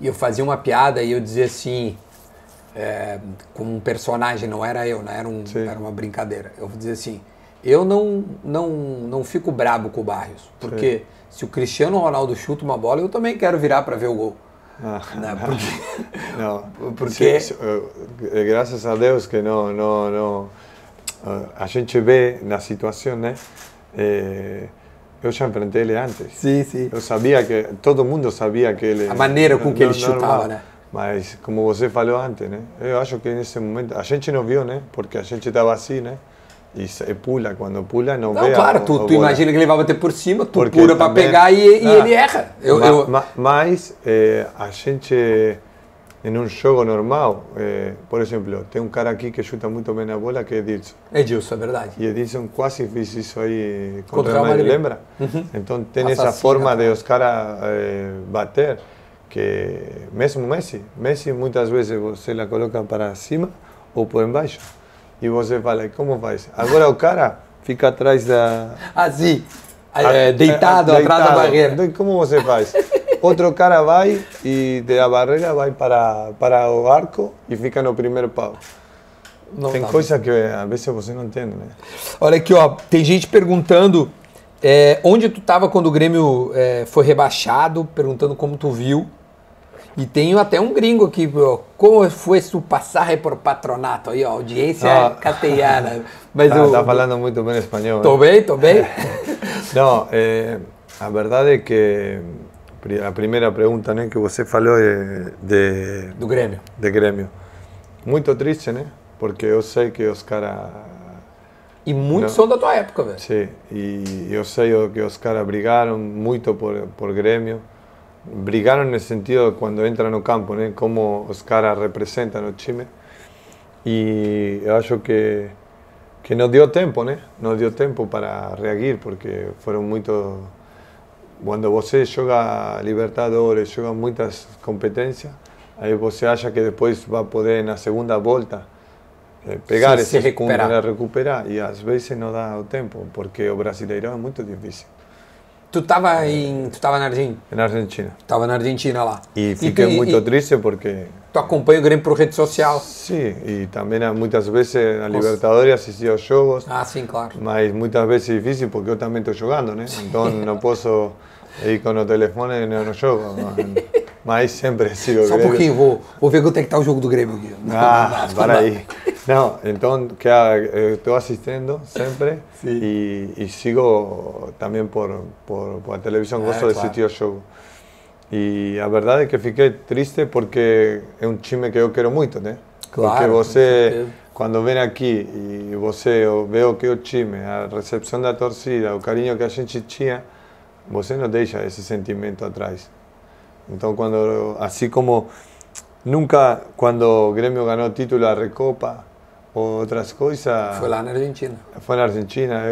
e eu fazia uma piada e eu dizia assim, com um personagem, não era eu, né? Era uma brincadeira. Eu dizia assim, eu não fico brabo com o Barrios, porque se o Cristiano Ronaldo chuta uma bola, eu também quero virar para ver o gol. Ah, não, porque graças a Deus que a gente vê na situação, né? Eu já enfrentei ele antes. Sim, sim. Eu sabia que todo mundo sabia que ele. A maneira com que ele chutava, né? Mas como você falou antes, né? Eu acho que nesse momento a gente não viu, né? Porque a gente estava assim, né? E pula, quando pula não vê. Claro, tu imagina que ele vai bater por cima, tu pula para pegar e ele erra. Mas a gente, em um jogo normal, por exemplo, tem um cara aqui que chuta muito bem a bola, que é Edilson. Edilson, é verdade. E Edilson quase fez isso aí contra o Real Madrid, lembra? Uhum. Então tem assassina, essa forma de os caras bater, que mesmo Messi muitas vezes você la coloca para cima ou por embaixo. E você fala, como faz? Agora o cara fica atrás da... Assim, deitado atrás da barreira. Então, como você faz? Outro cara vai e da barreira vai para o arco e fica no primeiro pau. Não tem coisa que às vezes você não entende, né? Olha aqui, ó, tem gente perguntando onde tu estava quando o Grêmio foi rebaixado, perguntando como tu viu. E tem até um gringo aqui, bro. Como foi sua passagem por Patronato? Aí, ó, audiência castelhana. Tá falando muito bem espanhol. Tô bem, tô bem. Não, a verdade é que a primeira pergunta, né, que você falou é do Grêmio. De Grêmio. Muito triste, né? Porque eu sei que os caras... E muitos são da tua época, velho. Sim, e eu sei que os caras brigaram muito por Grêmio. Brigaram no sentido quando entra no campo, né? Como os caras representam o time. E eu acho que não deu tempo, né? Não deu tempo para reagir, porque foram muito... Quando você joga Libertadores, joga muitas competências, aí você acha que depois vai poder, na segunda volta, pegar esse recuperar. E às vezes não dá o tempo, porque o brasileiro é muito difícil. Tu estava na Argentina? Na Argentina. Estava na Argentina lá. E fiquei muito triste porque... Tu acompanha o Grêmio por rede social. Sim, e também muitas vezes na Libertadores assistia aos jogos. Ah, sim, claro. Mas muitas vezes é difícil porque eu também estou jogando, né? Sim. Então não posso ir com o telefone no jogo. Mas sempre sigo o Grêmio. Só um pouquinho, vou ver quanto é que está o jogo do Grêmio aqui. Não, para aí. Não, então que eu estou assistindo sempre e sigo também por a televisão, gosto de assistir o jogo. E a verdade é que fiquei triste porque é um time que eu quero muito, né? Claro. Porque você, quando vem aqui e você vê que o time, a recepção da torcida, o carinho que a gente tinha, você não deixa esse sentimento atrás. Então, quando, assim como nunca, quando o Grêmio ganhou o título, a Recopa, outras coisas... Foi lá na Argentina. Foi na Argentina,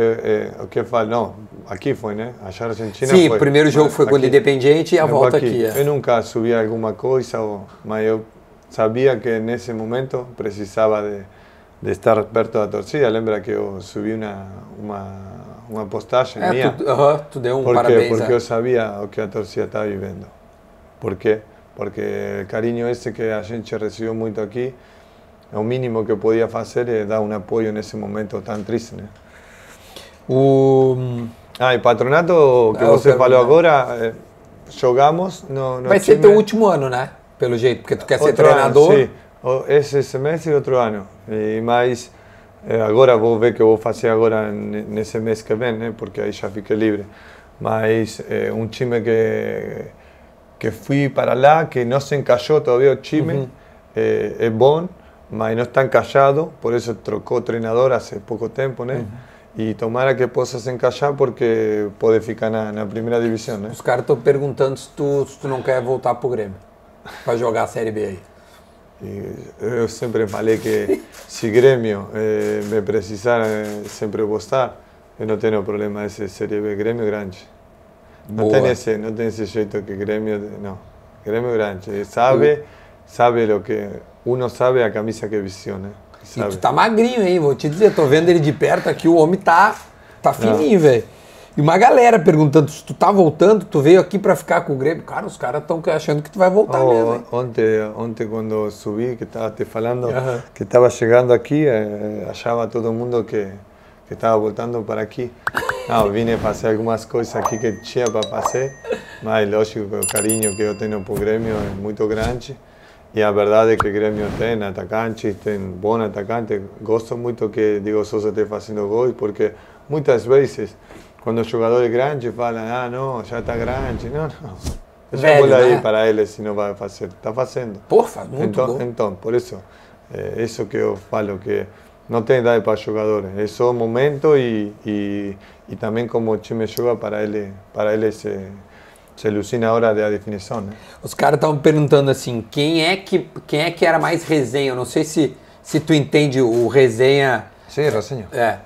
o que eu falo, não, aqui foi, né? Achar a Argentina sim, foi, o primeiro jogo foi com o Independiente e a volta aqui. Eu nunca subi alguma coisa, mas eu sabia que nesse momento precisava de estar perto da torcida. Lembra que eu subi uma postagem minha? Tu deu um parabéns. Porque eu sabia o que a torcida estava vivendo. Por quê? Porque o carinho esse que a gente recebeu muito aqui, o mínimo que eu podia fazer é dar um apoio nesse momento tão triste, né? E Patronato, que você falou agora, jogamos no vai time. Ser teu último ano, né? Pelo jeito, porque tu quer ser treinador. Ano, sim, esse semestre e outro ano. Mas agora vou ver o que eu vou fazer agora nesse mês que vem, né? Porque aí já fiquei livre. Mas um time que fui para lá, que não se encaixou todavía o time, é bom, mas não está encaixado, por isso trocou treinador há pouco tempo, né? E tomara que possa se encaixar porque pode ficar na primeira divisão, né? Os caras estão perguntando se tu não quer voltar para o Grêmio, para jogar a Série B aí. Eu sempre falei que se Grêmio me precisar, sempre vou estar. Eu não tenho problema esse Série B, Grêmio grande. Não tem esse jeito que Grêmio... Não, Grêmio grande. Sabe o que... Uno sabe a camisa que vestiu, né? Sabe. E tu tá magrinho, hein? Vou te dizer, tô vendo ele de perto aqui, o homem tá fininho, velho. E uma galera perguntando se tu tá voltando, tu veio aqui pra ficar com o Grêmio. Cara, os caras estão achando que tu vai voltar mesmo. Hein? Ontem, quando eu subi, que tava te falando, que tava chegando aqui, achava todo mundo que tava voltando para aqui. Não, vim fazer algumas coisas aqui que tinha para fazer, mas lógico que o carinho que eu tenho pro Grêmio é muito grande. E a verdade é que o Grêmio tem atacante, tem bom atacante. Gosto muito que Diego Souza esteja fazendo gols, porque muitas vezes, quando os jogadores grandes falam, ah, não, já está grande. Não, não. Deixa a bola aí, né, para ele, se não vai fazer. Está fazendo. Porfa, muito bom. Então, por isso, é isso que eu falo, que não tem idade para jogadores. É só o momento e também como o time joga para ele se lucir na hora da definição, né? Os caras estavam perguntando assim, quem é que era mais resenha? Eu não sei se tu entende o resenha... Sim, resenha. É.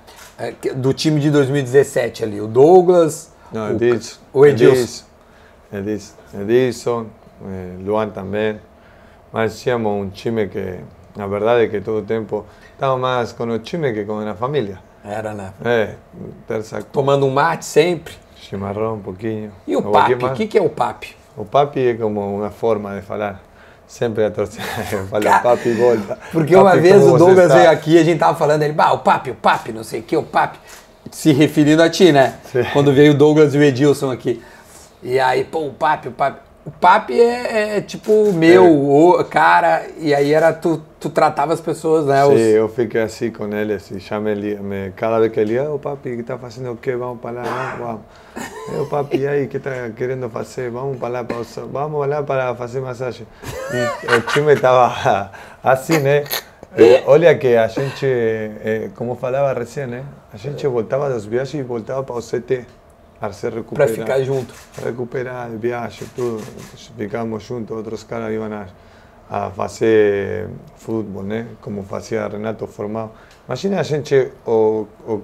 Do time de 2017 ali, o Douglas, não, o Edilson. Edilson, Luan também. Mas tínhamos um time que, na verdade, que todo o tempo estava mais com o time que com a família. Era, né? É, terça... Tomando um mate sempre. Chimarrão um pouquinho. E o papi? O que é o papi? O papi é como uma forma de falar. Sempre a torcida fala papi, volta. Porque papi, uma vez o Douglas veio aqui e a gente tava falando, ele, bah, o papi, não sei o que, o papi. Se referindo a ti, né? Sim. Quando veio o Douglas e o Edilson aqui. E aí, pô, o papi. O papi é tipo meu, o cara, e aí era tu tratava as pessoas, né? Sim, eu fiquei assim com ele, assim, cada vez que ele ia, o papi, que tá fazendo o quê? Vamos para lá, vamos. O papi aí, que tá querendo fazer? Vamos para lá, vamos lá para fazer massagem. E o time tava assim, né? Olha que a gente, como falava recém, né? A gente voltava das viagens e voltava para o CT. Para ficar junto. Recuperar viagem, tudo. Ficamos juntos, outros caras iam a fazer futebol, né? Como fazia Renato Formal. Imagina a gente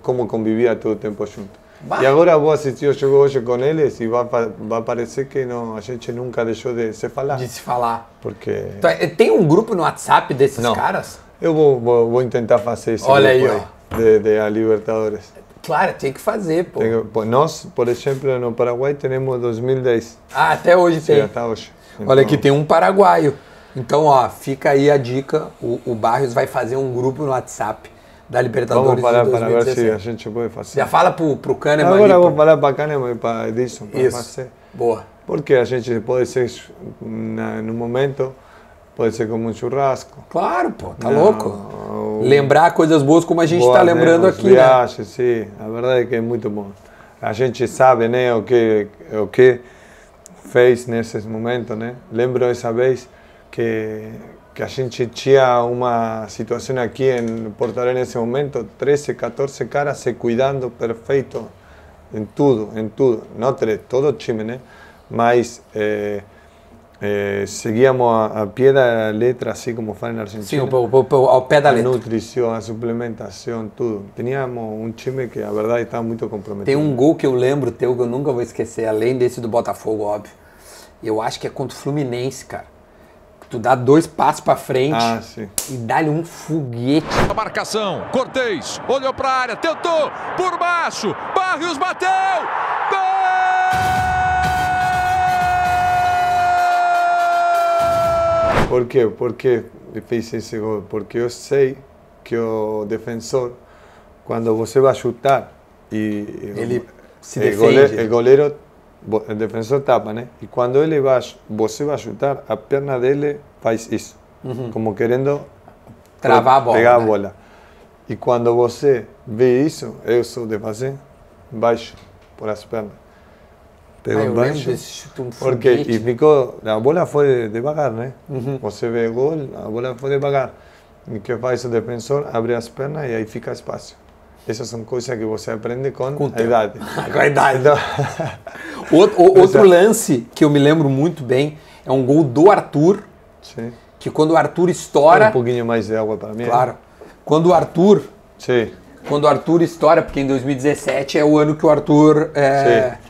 como convivia todo o tempo junto. Bah. E agora vou assistir o jogo hoje com eles e vai parecer que não, a gente nunca deixou de se falar. De se falar. Porque... Então, tem um grupo no WhatsApp desses caras? Eu vou tentar fazer isso. Olha aí, ó. De a Libertadores. Claro, tem que fazer, pô. Nós, por exemplo, no Paraguai temos 2010. Ah, até hoje tem. Até hoje. Então... Olha, aqui tem um paraguaio. Então, ó, fica aí a dica. O Barrios vai fazer um grupo no WhatsApp da Libertadores. Vamos falar para ver se a gente pode fazer. Já fala pro Kahneman. Agora eu vou falar para Kahneman e para Edilson. Isso, fazer. Boa. Porque a gente pode ser, no momento, pode ser como um churrasco. Claro, pô, tá louco. Lembrar coisas boas como a gente está lembrando, né, aqui, viagens, né? Sim, a verdade é que é muito bom. A gente sabe, né, o que fez nesses momentos, né? Lembro essa vez que a gente tinha uma situação aqui em Porto Alegre nesse momento, 13, 14 caras se cuidando perfeito em tudo. Não todo o time, né? Mas... seguíamos a pé da letra, assim como falam na Argentina. Sim, ao pé da letra. A nutrição, a suplementação, tudo. Tínhamos um time que, a verdade, estava muito comprometido. Tem um gol que eu lembro teu, que eu nunca vou esquecer, além desse do Botafogo, óbvio. Eu acho que é contra o Fluminense, cara. Tu dá 2 passos pra frente e dá-lhe um foguete. A marcação, Cortez, olhou pra área, tentou, por baixo, Barrios bateu, gol! Por quê? Porque fiz esse gol? Porque eu sei que o defensor, quando você vai chutar, ele se defende. O goleiro, o defensor tapa, né? E quando ele vai, você vai chutar, a perna dele faz isso. Uhum. Como querendo travar a bola, pegar, né, a bola. E quando você vê isso, eu sou de fazer baixo por as pernas. Baixo, porque e ficou, a bola foi devagar, né? Uhum. Você vê o gol, a bola foi devagar. E o que faz o defensor? Abre as pernas e aí fica espaço. Essas são coisas que você aprende com a idade. Com a idade. Então... Outro lance que eu me lembro muito bem é um gol do Arthur. Sim. Que quando o Arthur estoura... Tem um pouquinho mais de água para mim. Claro. Né? Quando o Arthur... Sim. Quando o Arthur estoura, porque em 2017 é o ano que o Arthur... Sim.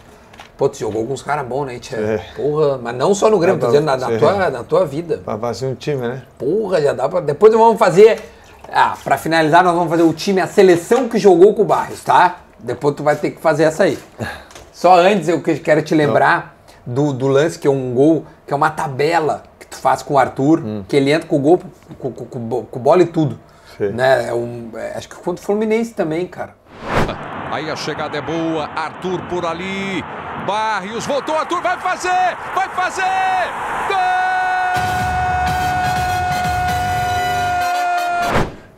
Pô, tu jogou com uns caras bons, né, tchê? É. Porra, mas não só no Grêmio, tô dizendo na tua vida. Pra fazer um time, né? Porra, já dá pra... Depois nós vamos fazer... Ah, pra finalizar, nós vamos fazer o time, a seleção que jogou com o Barrios, tá? Depois tu vai ter que fazer essa aí. Só antes eu quero te lembrar do lance que é um gol, que é uma tabela que tu faz com o Arthur, que ele entra com o gol, com bola e tudo. Né? Acho que contra o Fluminense também, cara. Aí a chegada é boa, Arthur por ali, Barrios, voltou, Arthur, vai fazer, gol!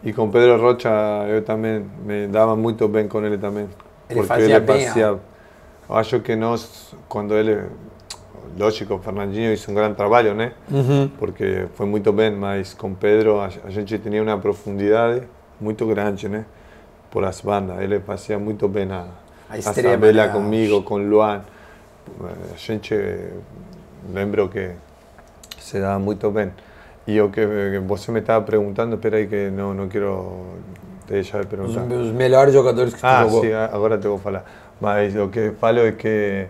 E com Pedro Rocha eu também me dava muito bem com ele também. Ele fazia bem, passeava. Eu acho que nós, quando ele... Lógico, o Fernandinho fez um grande trabalho, né? Porque foi muito bem, mas com Pedro a gente tinha uma profundidade muito grande, né? Por as bandas, ele fazia muito bem a tabela comigo, com Luan. A gente lembro que se dava muito bem. E o que você me estava perguntando, peraí que não quero deixar de perguntar. Os melhores jogadores que tu jogou. Sim, agora te vou falar. Mas o que falo é que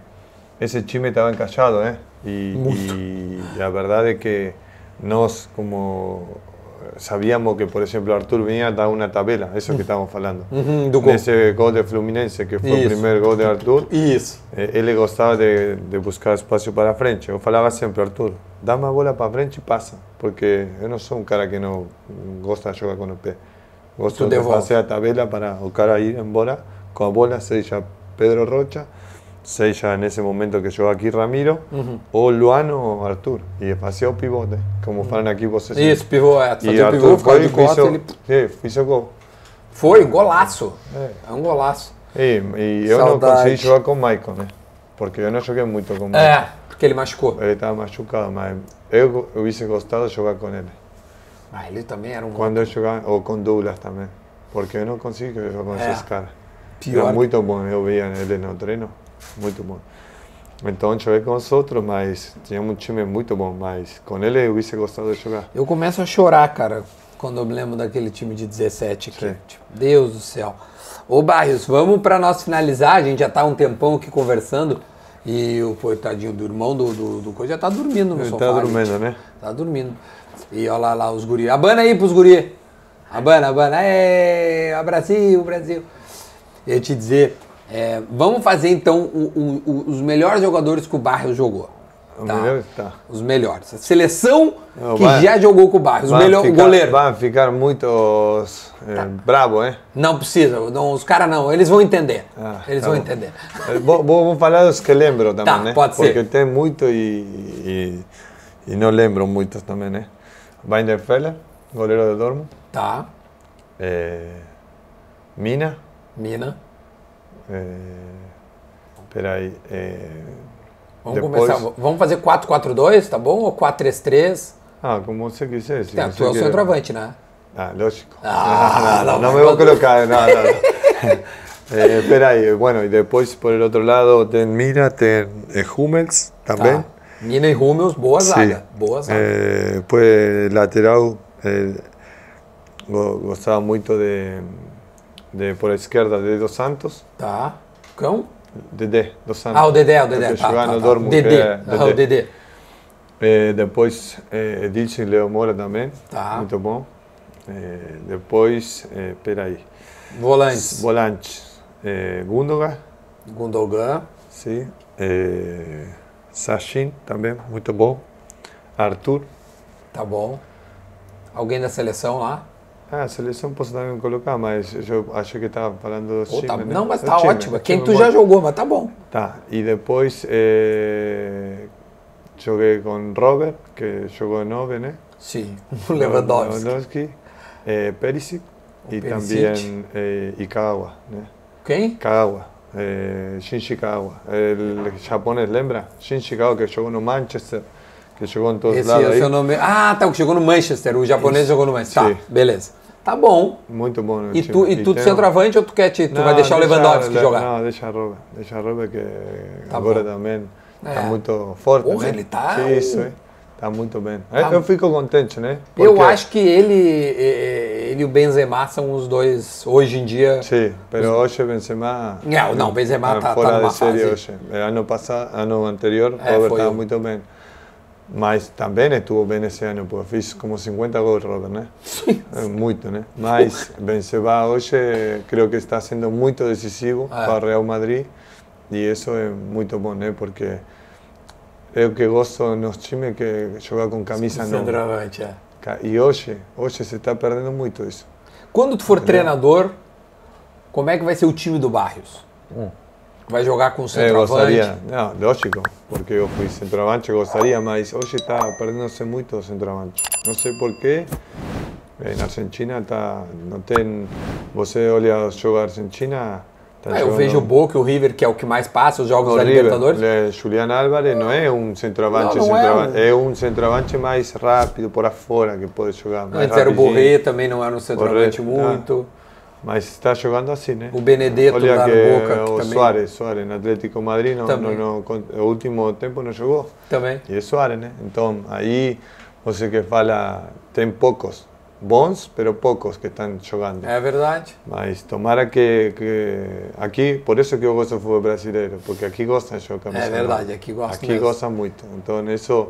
esse time estava encaixado, né? E a verdade é que nós, como sabíamos que, por exemplo, o Arthur vinha dar uma tabela, isso que estávamos falando. Nesse gol do Fluminense, que foi o primeiro gol do Arthur, ele gostava de buscar espaço para frente. Eu falava sempre, Arthur, dá uma bola para frente e passa, porque eu não sou um cara que não gosta de jogar com o pé. Gosto de fazer a tabela para o cara ir embora com a bola, seja Pedro Rocha, seja nesse momento que jogou aqui Ramiro, ou Luan ou Arthur. E fazia o pivote, como falam aqui vocês. Isso, pivote. E Arthur foi de cota, ele fez o gol. Foi, golaço. É um golaço. E eu não consegui jogar com o Maicon, né? Porque eu não joguei muito com o Maicon. É, porque ele machucou. Ele estava machucado, mas eu hubiese gostado de jogar com ele. Ah, ele também era um... Quando eu jogava, ou com Douglas também. Porque eu não consigo jogar com esses caras. Era muito bom, eu via ele no treino. Muito bom. Então joguei com os outros, mas tinha um time muito bom, mas com ele eu hubiese gostado de jogar. Eu começo a chorar, cara, quando eu me lembro daquele time de 17 aqui. Tipo, Deus do céu. Ô Barrios, vamos para nós finalizar, a gente já tá um tempão aqui conversando e o coitadinho do irmão do coisa já tá dormindo no sofá. Tá dormindo, gente. Né? Tá dormindo. E olha lá os guris. Abana aí pros guris. Abana, abana. É, Brasil, Brasil. Eu ia te dizer... vamos fazer então os melhores jogadores que o Barrios jogou. Tá? Os melhores. A seleção já jogou com o Barrios. O goleiro. Vai ficar muito bravo, hein? Não precisa. Não, os caras não. Eles vão entender. Eles vão entender. Vou falar dos que lembro também, né? Pode ser. Porque tem muito e não lembro muitos também, né? Weidenfeller, goleiro do Dortmund. Tá. Mina. Peraí. Vamos fazer 4-4-2, tá bom? Ou 4-3-3? Ah, como você quiser. Tu é o centroavante, né? Ah, lógico. Não me vou colocar. Peraí, bueno, e depois por outro lado tem Mina, tem Hummels também. Mina e Hummels, boa zaga. Depois lateral, gostava muito de por a esquerda, Dedé dos Santos. Tá. Cão? Dedé dos Santos. Ah, o Dedé. Dedé. Depois, Edilson e Leo Moura também. Tá. Muito bom. Depois, peraí. Volantes. Gundogan. Sim. Sachin também, muito bom. Arthur. Tá bom. Alguém da seleção lá? A seleção posso também colocar, mas eu acho que estava falando dos times, tá, né? Não, mas tá ótimo. Quem tu já jogou, mas tá bom. Tá, e depois joguei com Robert, que jogou 9, né? Sim, o Lewandowski. Perisic e também Kagawa, né? Quem? Kagawa, Shinji Kagawa. O japonês, lembra? Shinji Kagawa, que jogou no Manchester. Que chegou em todos os lados. Esse é o nome. Ah, tá, que chegou no Manchester. O japonês jogou no Manchester. Sim. Tá, beleza. Tá bom. Muito bom. E time. Tu do centroavante ou tu quer tu vai deixar o Lewandowski jogar? Não, deixa a Robert. Deixa a Robert que tá agora bom. Também tá muito forte. Porra, né? Ele tá... Sim, isso, hein? Tá muito bem. Tá. Eu fico contente, né? Porque... Eu acho que ele e o Benzema são os dois, hoje em dia... Sim, mas hoje o Benzema... Não, o Benzema tá numa fase. Hoje. Ano anterior, o Robert estava muito bem. Mas também estuvo bem esse ano, porque fiz como 50 gols, Robert, né? Sim. Muito, né? Mas Benzema hoje, creio que está sendo muito decisivo para o Real Madrid. E isso é muito bom, né? Porque eu que gosto nos times que jogar com camisa nova. E hoje você está perdendo muito isso. Quando tu for treinador, como é que vai ser o time do Barrios? Vai jogar com o centroavante? Eu gostaria, não, lógico, porque eu fui centroavante, gostaria, mas hoje está perdendo-se muito o centroavante. Não sei porquê. Na Argentina tá, não tem. Você olha o jogo da Argentina. Tá eu vejo o Boca, o River, que é o que mais passa os jogos da Libertadores. Julián Álvarez não é um centroavante, é um centroavante mais rápido, por afora, que pode jogar mais rápido. Antes era o Borré, também não era um centroavante muito. Mas está jogando assim, né? O Benedetto lá no Boca. O também... Suárez, no Atlético Madrid, no último tempo não jogou. Também. E é Suárez, né? Então, aí você que fala, tem poucos. Bons, mas poucos que estão jogando. É verdade. Mas tomara que aqui, por isso que eu gosto do futebol brasileiro, porque aqui gostam de jogar camisa. É verdade, aqui gostam. Aqui gostam muito. Então, isso,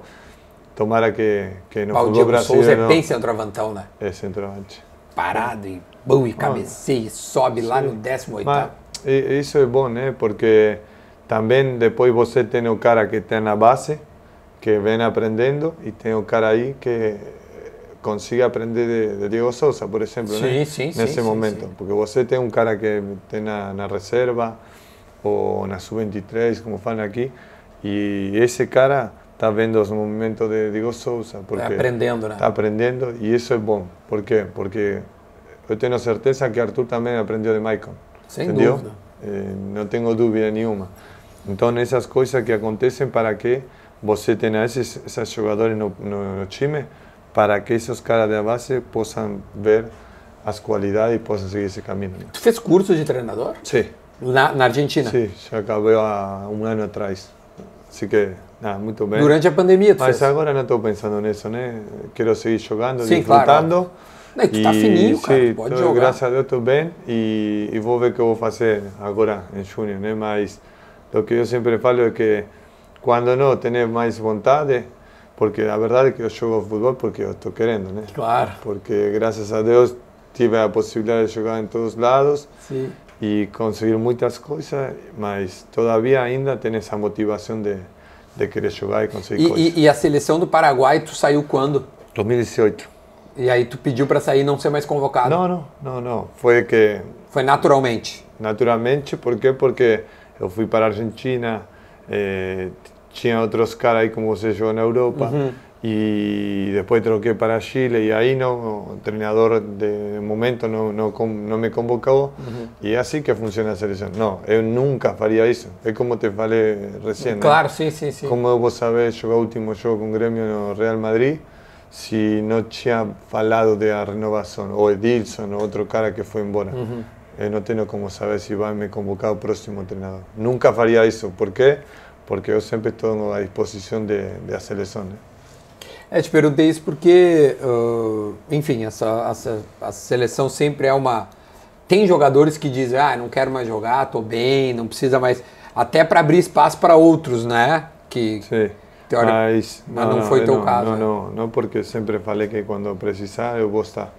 tomara que no futebol brasileiro. O Diego Souza é bem centroavantão, né? É centroavante. Parado e bom, e cabeceia, e sobe lá no 18º. Mas, isso é bom, né? Porque também depois você tem o cara que tem na base, que vem aprendendo, e tem o cara aí que consiga aprender de Diego Souza, por exemplo, né? Nesse momento. Porque você tem um cara que tem na reserva ou na sub-23, como falam aqui, e esse cara está vendo os movimentos de Diego Souza. Está aprendendo, né? Está aprendendo, e isso é bom. Por quê? Porque eu tenho certeza que Arthur também aprendeu de Maicon. Sem dúvida. Não tenho dúvida nenhuma. Então, essas coisas que acontecem para que você tenha esses jogadores no time, para que esses caras da base possam ver as qualidades e possam seguir esse caminho. Tu fez curso de treinador? Sim. Na Argentina? Sim, já acabei há um ano atrás. Assim que, muito bem. Durante a pandemia tu fez? Mas agora não estou pensando nisso, né? Quero seguir jogando, disfrutando. Claro. E tu está fininho, cara, sim, pode jogar. Graças a Deus estou bem e vou ver o que eu vou fazer agora em junho, né? Mas o que eu sempre falo é que quando não tenho mais vontade, porque a verdade é que eu jogo futebol porque eu estou querendo, né? Claro. Porque, graças a Deus, tive a possibilidade de jogar em todos os lados. Sim. E conseguir muitas coisas, mas todavia ainda tenho essa motivação de querer jogar e conseguir coisas. E a seleção do Paraguai, tu saiu quando? 2018. E aí tu pediu para sair e não ser mais convocado? Não. Foi naturalmente? Naturalmente, por quê? Porque eu fui para a Argentina, tinha outros caras aí, como você jogou na Europa, e depois troquei para Chile, e aí o treinador de momento não me convocou, e é assim que funciona a seleção. Não, eu nunca faria isso, é como te falei recém. Claro, né? Sim. Como eu vou saber jogar o último jogo com o Grêmio no Real Madrid, se não tinha falado da renovação, ou Edilson, ou outro cara que foi embora. Eu não tenho como saber se vai me convocar o próximo treinador. Nunca faria isso, por quê? Porque eu sempre estou à disposição da seleção. Né? Te perguntei isso porque, enfim, a seleção sempre é uma... Tem jogadores que dizem, não quero mais jogar, estou bem, não precisa mais... Até para abrir espaço para outros, né? Sim, mas não foi teu caso. Não, porque sempre falei que quando precisar eu vou estar.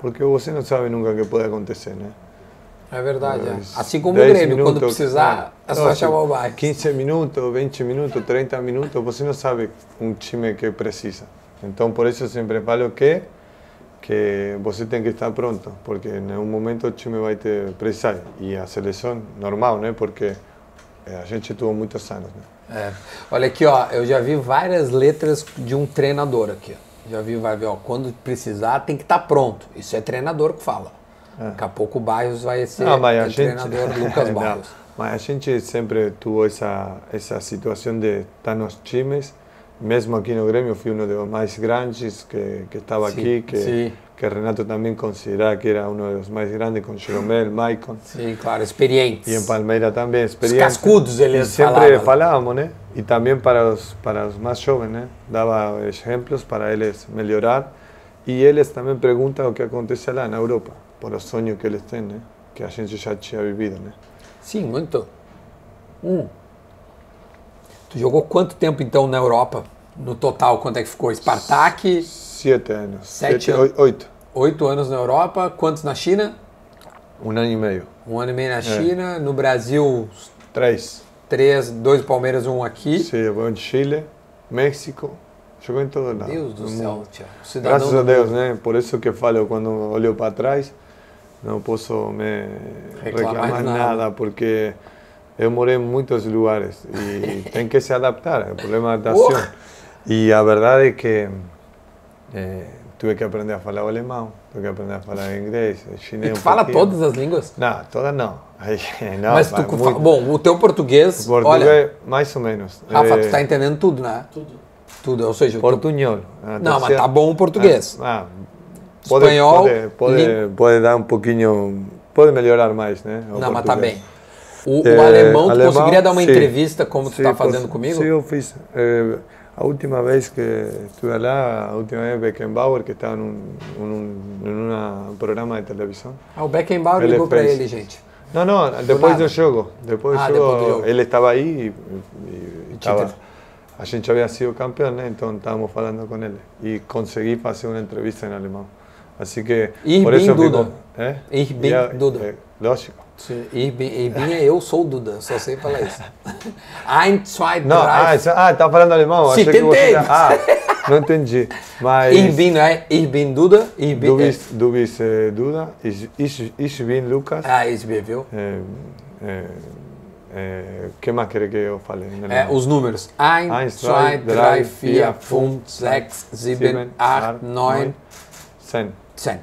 Porque você não sabe nunca o que pode acontecer, né? É verdade, assim como o Grêmio, minutos, quando precisar, é só chamar o Barrios. 15 minutos, 20 minutos, 30 minutos, você não sabe um time que precisa. Então, por isso eu sempre falo que você tem que estar pronto, porque em um momento o time vai te precisar. E a seleção, normal, né? Porque a gente teve muitos anos. Né? Olha aqui, eu já vi várias letras de um treinador aqui. Já vi, quando precisar tem que estar pronto. Isso é treinador que fala. Daqui a pouco o Barrios vai ser treinador Lucas Barrios. Mas a gente sempre teve essa situação de estar nos times. Mesmo aqui no Grêmio, eu fui um dos mais grandes que estava aqui. Que Renato também considerava que era um dos mais grandes, com Jeromel, Maicon. Sim, claro, experientes. E em Palmeiras também, experientes. Os cascudos eles falavam. Sempre falávamos, né? E também para os mais jovens, né? Dava exemplos para eles melhorar. E eles também perguntam o que acontece lá na Europa, por o sonho que eles têm, né? Que a gente já tinha vivido, né? Sim, muito. Tu jogou quanto tempo, então, na Europa? No total, quanto é que ficou? Spartak? 7 anos. 7, 8. 8 anos na Europa. Quantos na China? 1 ano e meio. 1 ano e meio na China. No Brasil? 3. 3, 2 do Palmeiras, 1 aqui. Você vai de Chile, México, jogou em todo lado. Deus do céu, Thiago. Graças a Deus, né? Por isso que falo, quando olho para trás, não posso me reclamar nada, porque eu morei em muitos lugares e tem que se adaptar, o problema é adaptação. E a verdade é que tive que aprender a falar alemão, tive que aprender a falar inglês, chinês. E tu fala todas as línguas? Não, todas não. Não, mas tu fala, bom, o teu português, olha, mais ou menos. Rafa, tu está entendendo tudo, né? Tudo, ou seja, portunhol. Não, mas tá bom o português. Pode, espanhol, pode dar um pouquinho, pode melhorar mais, né? Não, português. Mas tá bem. O alemão, tu alemão, conseguiria dar uma entrevista como tu tá fazendo comigo? Sim, eu fiz. A última vez que estive lá, a última vez Beckenbauer, que estava num programa de televisão. Ah, o Beckenbauer ligou para ele, gente. Não, não, depois do jogo. Depois do jogo, ele estava aí e tava, a gente havia sido campeão, né? Então estávamos falando com ele. E consegui fazer uma entrevista em alemão. Assim que... Ich por bin isso Duda. Ich bin Duda. Lógico. Ich bin eu sou o Duda, só sei falar isso. Ein, zwei, drei... Ah, tá falando alemão? Sim, tentei! Não entendi. Mas... Ich bin, ich bin Duda, ich bin... Du bist Duda, ich bin Lucas. Ah, ich bin, viu? Que mais quer que eu fale? Os números. 1, 2, 3, 4, 5, 6, 7, 8, 9... 100. 100.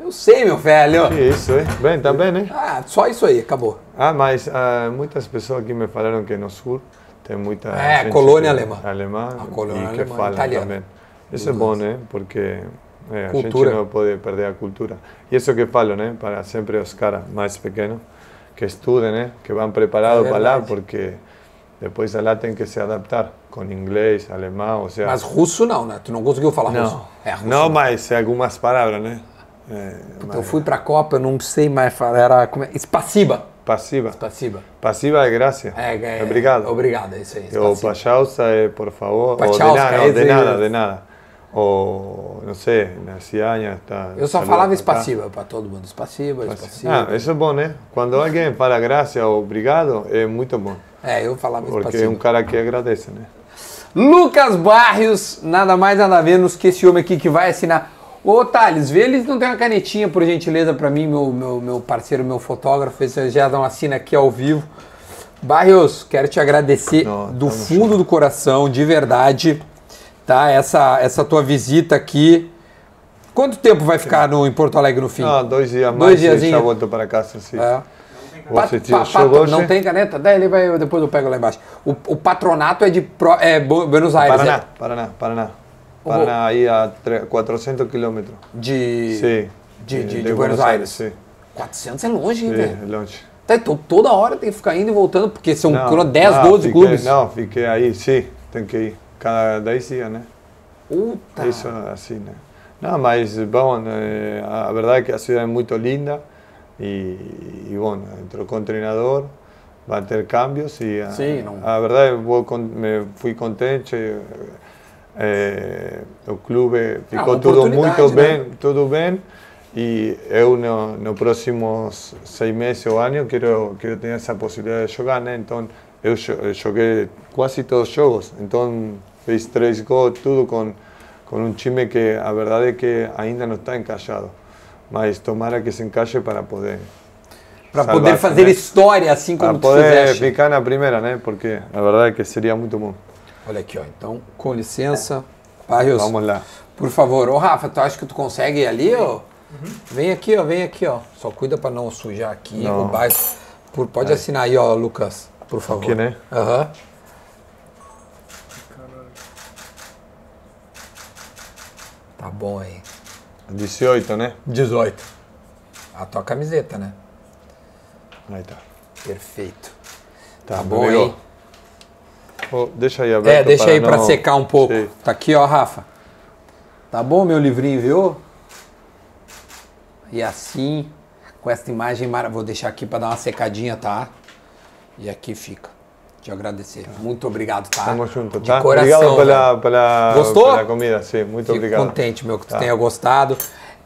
Eu sei, meu velho. Isso, é. Bem, tá bem, né? Ah, só isso aí, acabou. Ah, mas muitas pessoas aqui me falaram que no sul tem muita gente colônia alemã. Alemã. A colônia alemã, que fala italiana também. Isso é bom, né? Porque a gente não pode perder a cultura. E isso que eu falo, né? Para sempre os caras mais pequenos que estudem, né? Que vão preparados para lá, porque depois lá tem que se adaptar. Com inglês, alemão, ou seja... Mas russo não, né? Tu não conseguiu falar russo. Russo não, mas algumas palavras, né? Então eu fui para a Copa, eu não sei mais falar, era como é? Espassiba. Passiva. Passiva. Passiva é graça. Obrigado. Obrigado, é isso aí. Espassiva. Ou pachausa é por favor. Pachausa é de nada, de nada. Ou, não sei, na Cianha tá. Eu só falava espassiva para todo mundo. Espassiva, espassiva. Ah, isso é bom, né? Quando alguém fala graça ou obrigado, é muito bom. Eu falava espassiva. Porque é um cara que agradece, né? Lucas Barrios, nada mais nada menos que esse homem aqui que vai assinar. Ô, Thales, vê eles não tem uma canetinha, por gentileza, pra mim, meu parceiro, meu fotógrafo, esse já dá uma assina aqui ao vivo. Barrios, quero te agradecer do fundo do coração, de verdade, tá? Essa tua visita aqui. Quanto tempo vai ficar em Porto Alegre no fim? Ah, 2 dias mais, eu já volto para casa, sim. É. Não tem caneta? Daí ele vai, depois eu pego lá embaixo. O patronato é de Buenos Aires. Paraná, é? Paraná. Paraná, aí a 400 quilômetros. De Buenos Aires? Sim. 400 é longe, hein, velho? É longe. Então, toda hora tem que ficar indo e voltando, porque são 10, 12 clubes. Não, fiquei aí, sim, tem que ir. Cada 10 dias, né? Puta! Isso, assim, né? Não, mas, bom, a verdade é que a cidade é muito linda e bom, entrou com o treinador, vai ter cambios e... Sim, a verdade, eu fui contente. O clube ficou tudo muito bem, né? Tudo bem, e eu no próximos 6 meses ou ano quero ter essa possibilidade de jogar, né? Então eu joguei quase todos os jogos, então fiz 3 gols, tudo com um time que a verdade é que ainda não está encaixado, mas tomara que se encaixe para poder fazer, né? História, assim como tu fizeste, para poder ficar na primeira, né? Porque a verdade é que seria muito bom. Olha aqui, ó. Então, com licença, Barrios. Vamos lá. Por favor. Ô, Rafa, tu acha que tu consegue ir ali, ó? Uhum. Vem aqui, ó. Vem aqui, ó. Só cuida pra não sujar aqui. Não. O bairro. Pode assinar aí, ó, Lucas. Por favor. Aqui, né? Aham. Uhum. Tá bom aí. 18, né? 18. A tua camiseta, né? Aí tá. Perfeito. Tá bom aí. Oh, deixa aí aberto. Deixa aí para secar um pouco. Sei. Tá aqui, ó, Rafa. Tá bom, meu livrinho, viu? E assim, com essa imagem maravilhosa, vou deixar aqui para dar uma secadinha, tá? E aqui fica. Te agradecer. Tá. Muito obrigado, tá? Tamo junto, tá? De coração. Obrigado pela comida, sim. Muito obrigado. Fico contente, meu, que tu tenha gostado.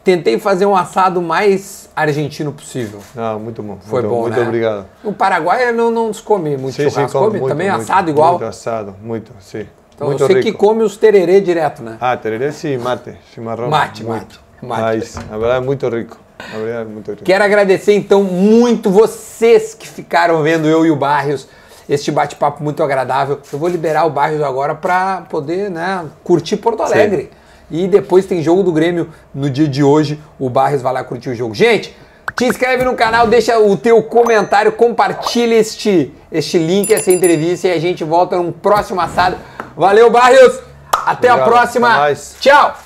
Tentei fazer um assado mais argentino possível. Ah, muito bom. Foi muito bom, muito, né? Muito obrigado. No Paraguai eu não descome muito churrasco. Come muito, também muito, assado muito, igual? Muito assado, muito, sim. Então muito você rico. Que come os tererê direto, né? Ah, tererê sim, mate, chimarrão. Mate, muito. Mate. Mas, na verdade, é muito rico. Na verdade, é muito rico. Quero agradecer, então, muito vocês que ficaram vendo eu e o Barrios. Este bate-papo muito agradável. Eu vou liberar o Barrios agora para poder, né, curtir Porto Alegre. Sim. E depois tem jogo do Grêmio no dia de hoje. O Barrios vai lá curtir o jogo. Gente, te inscreve no canal, deixa o teu comentário, compartilha este link, essa entrevista, e a gente volta num próximo assado. Valeu, Barrios! Até a próxima! Tchau!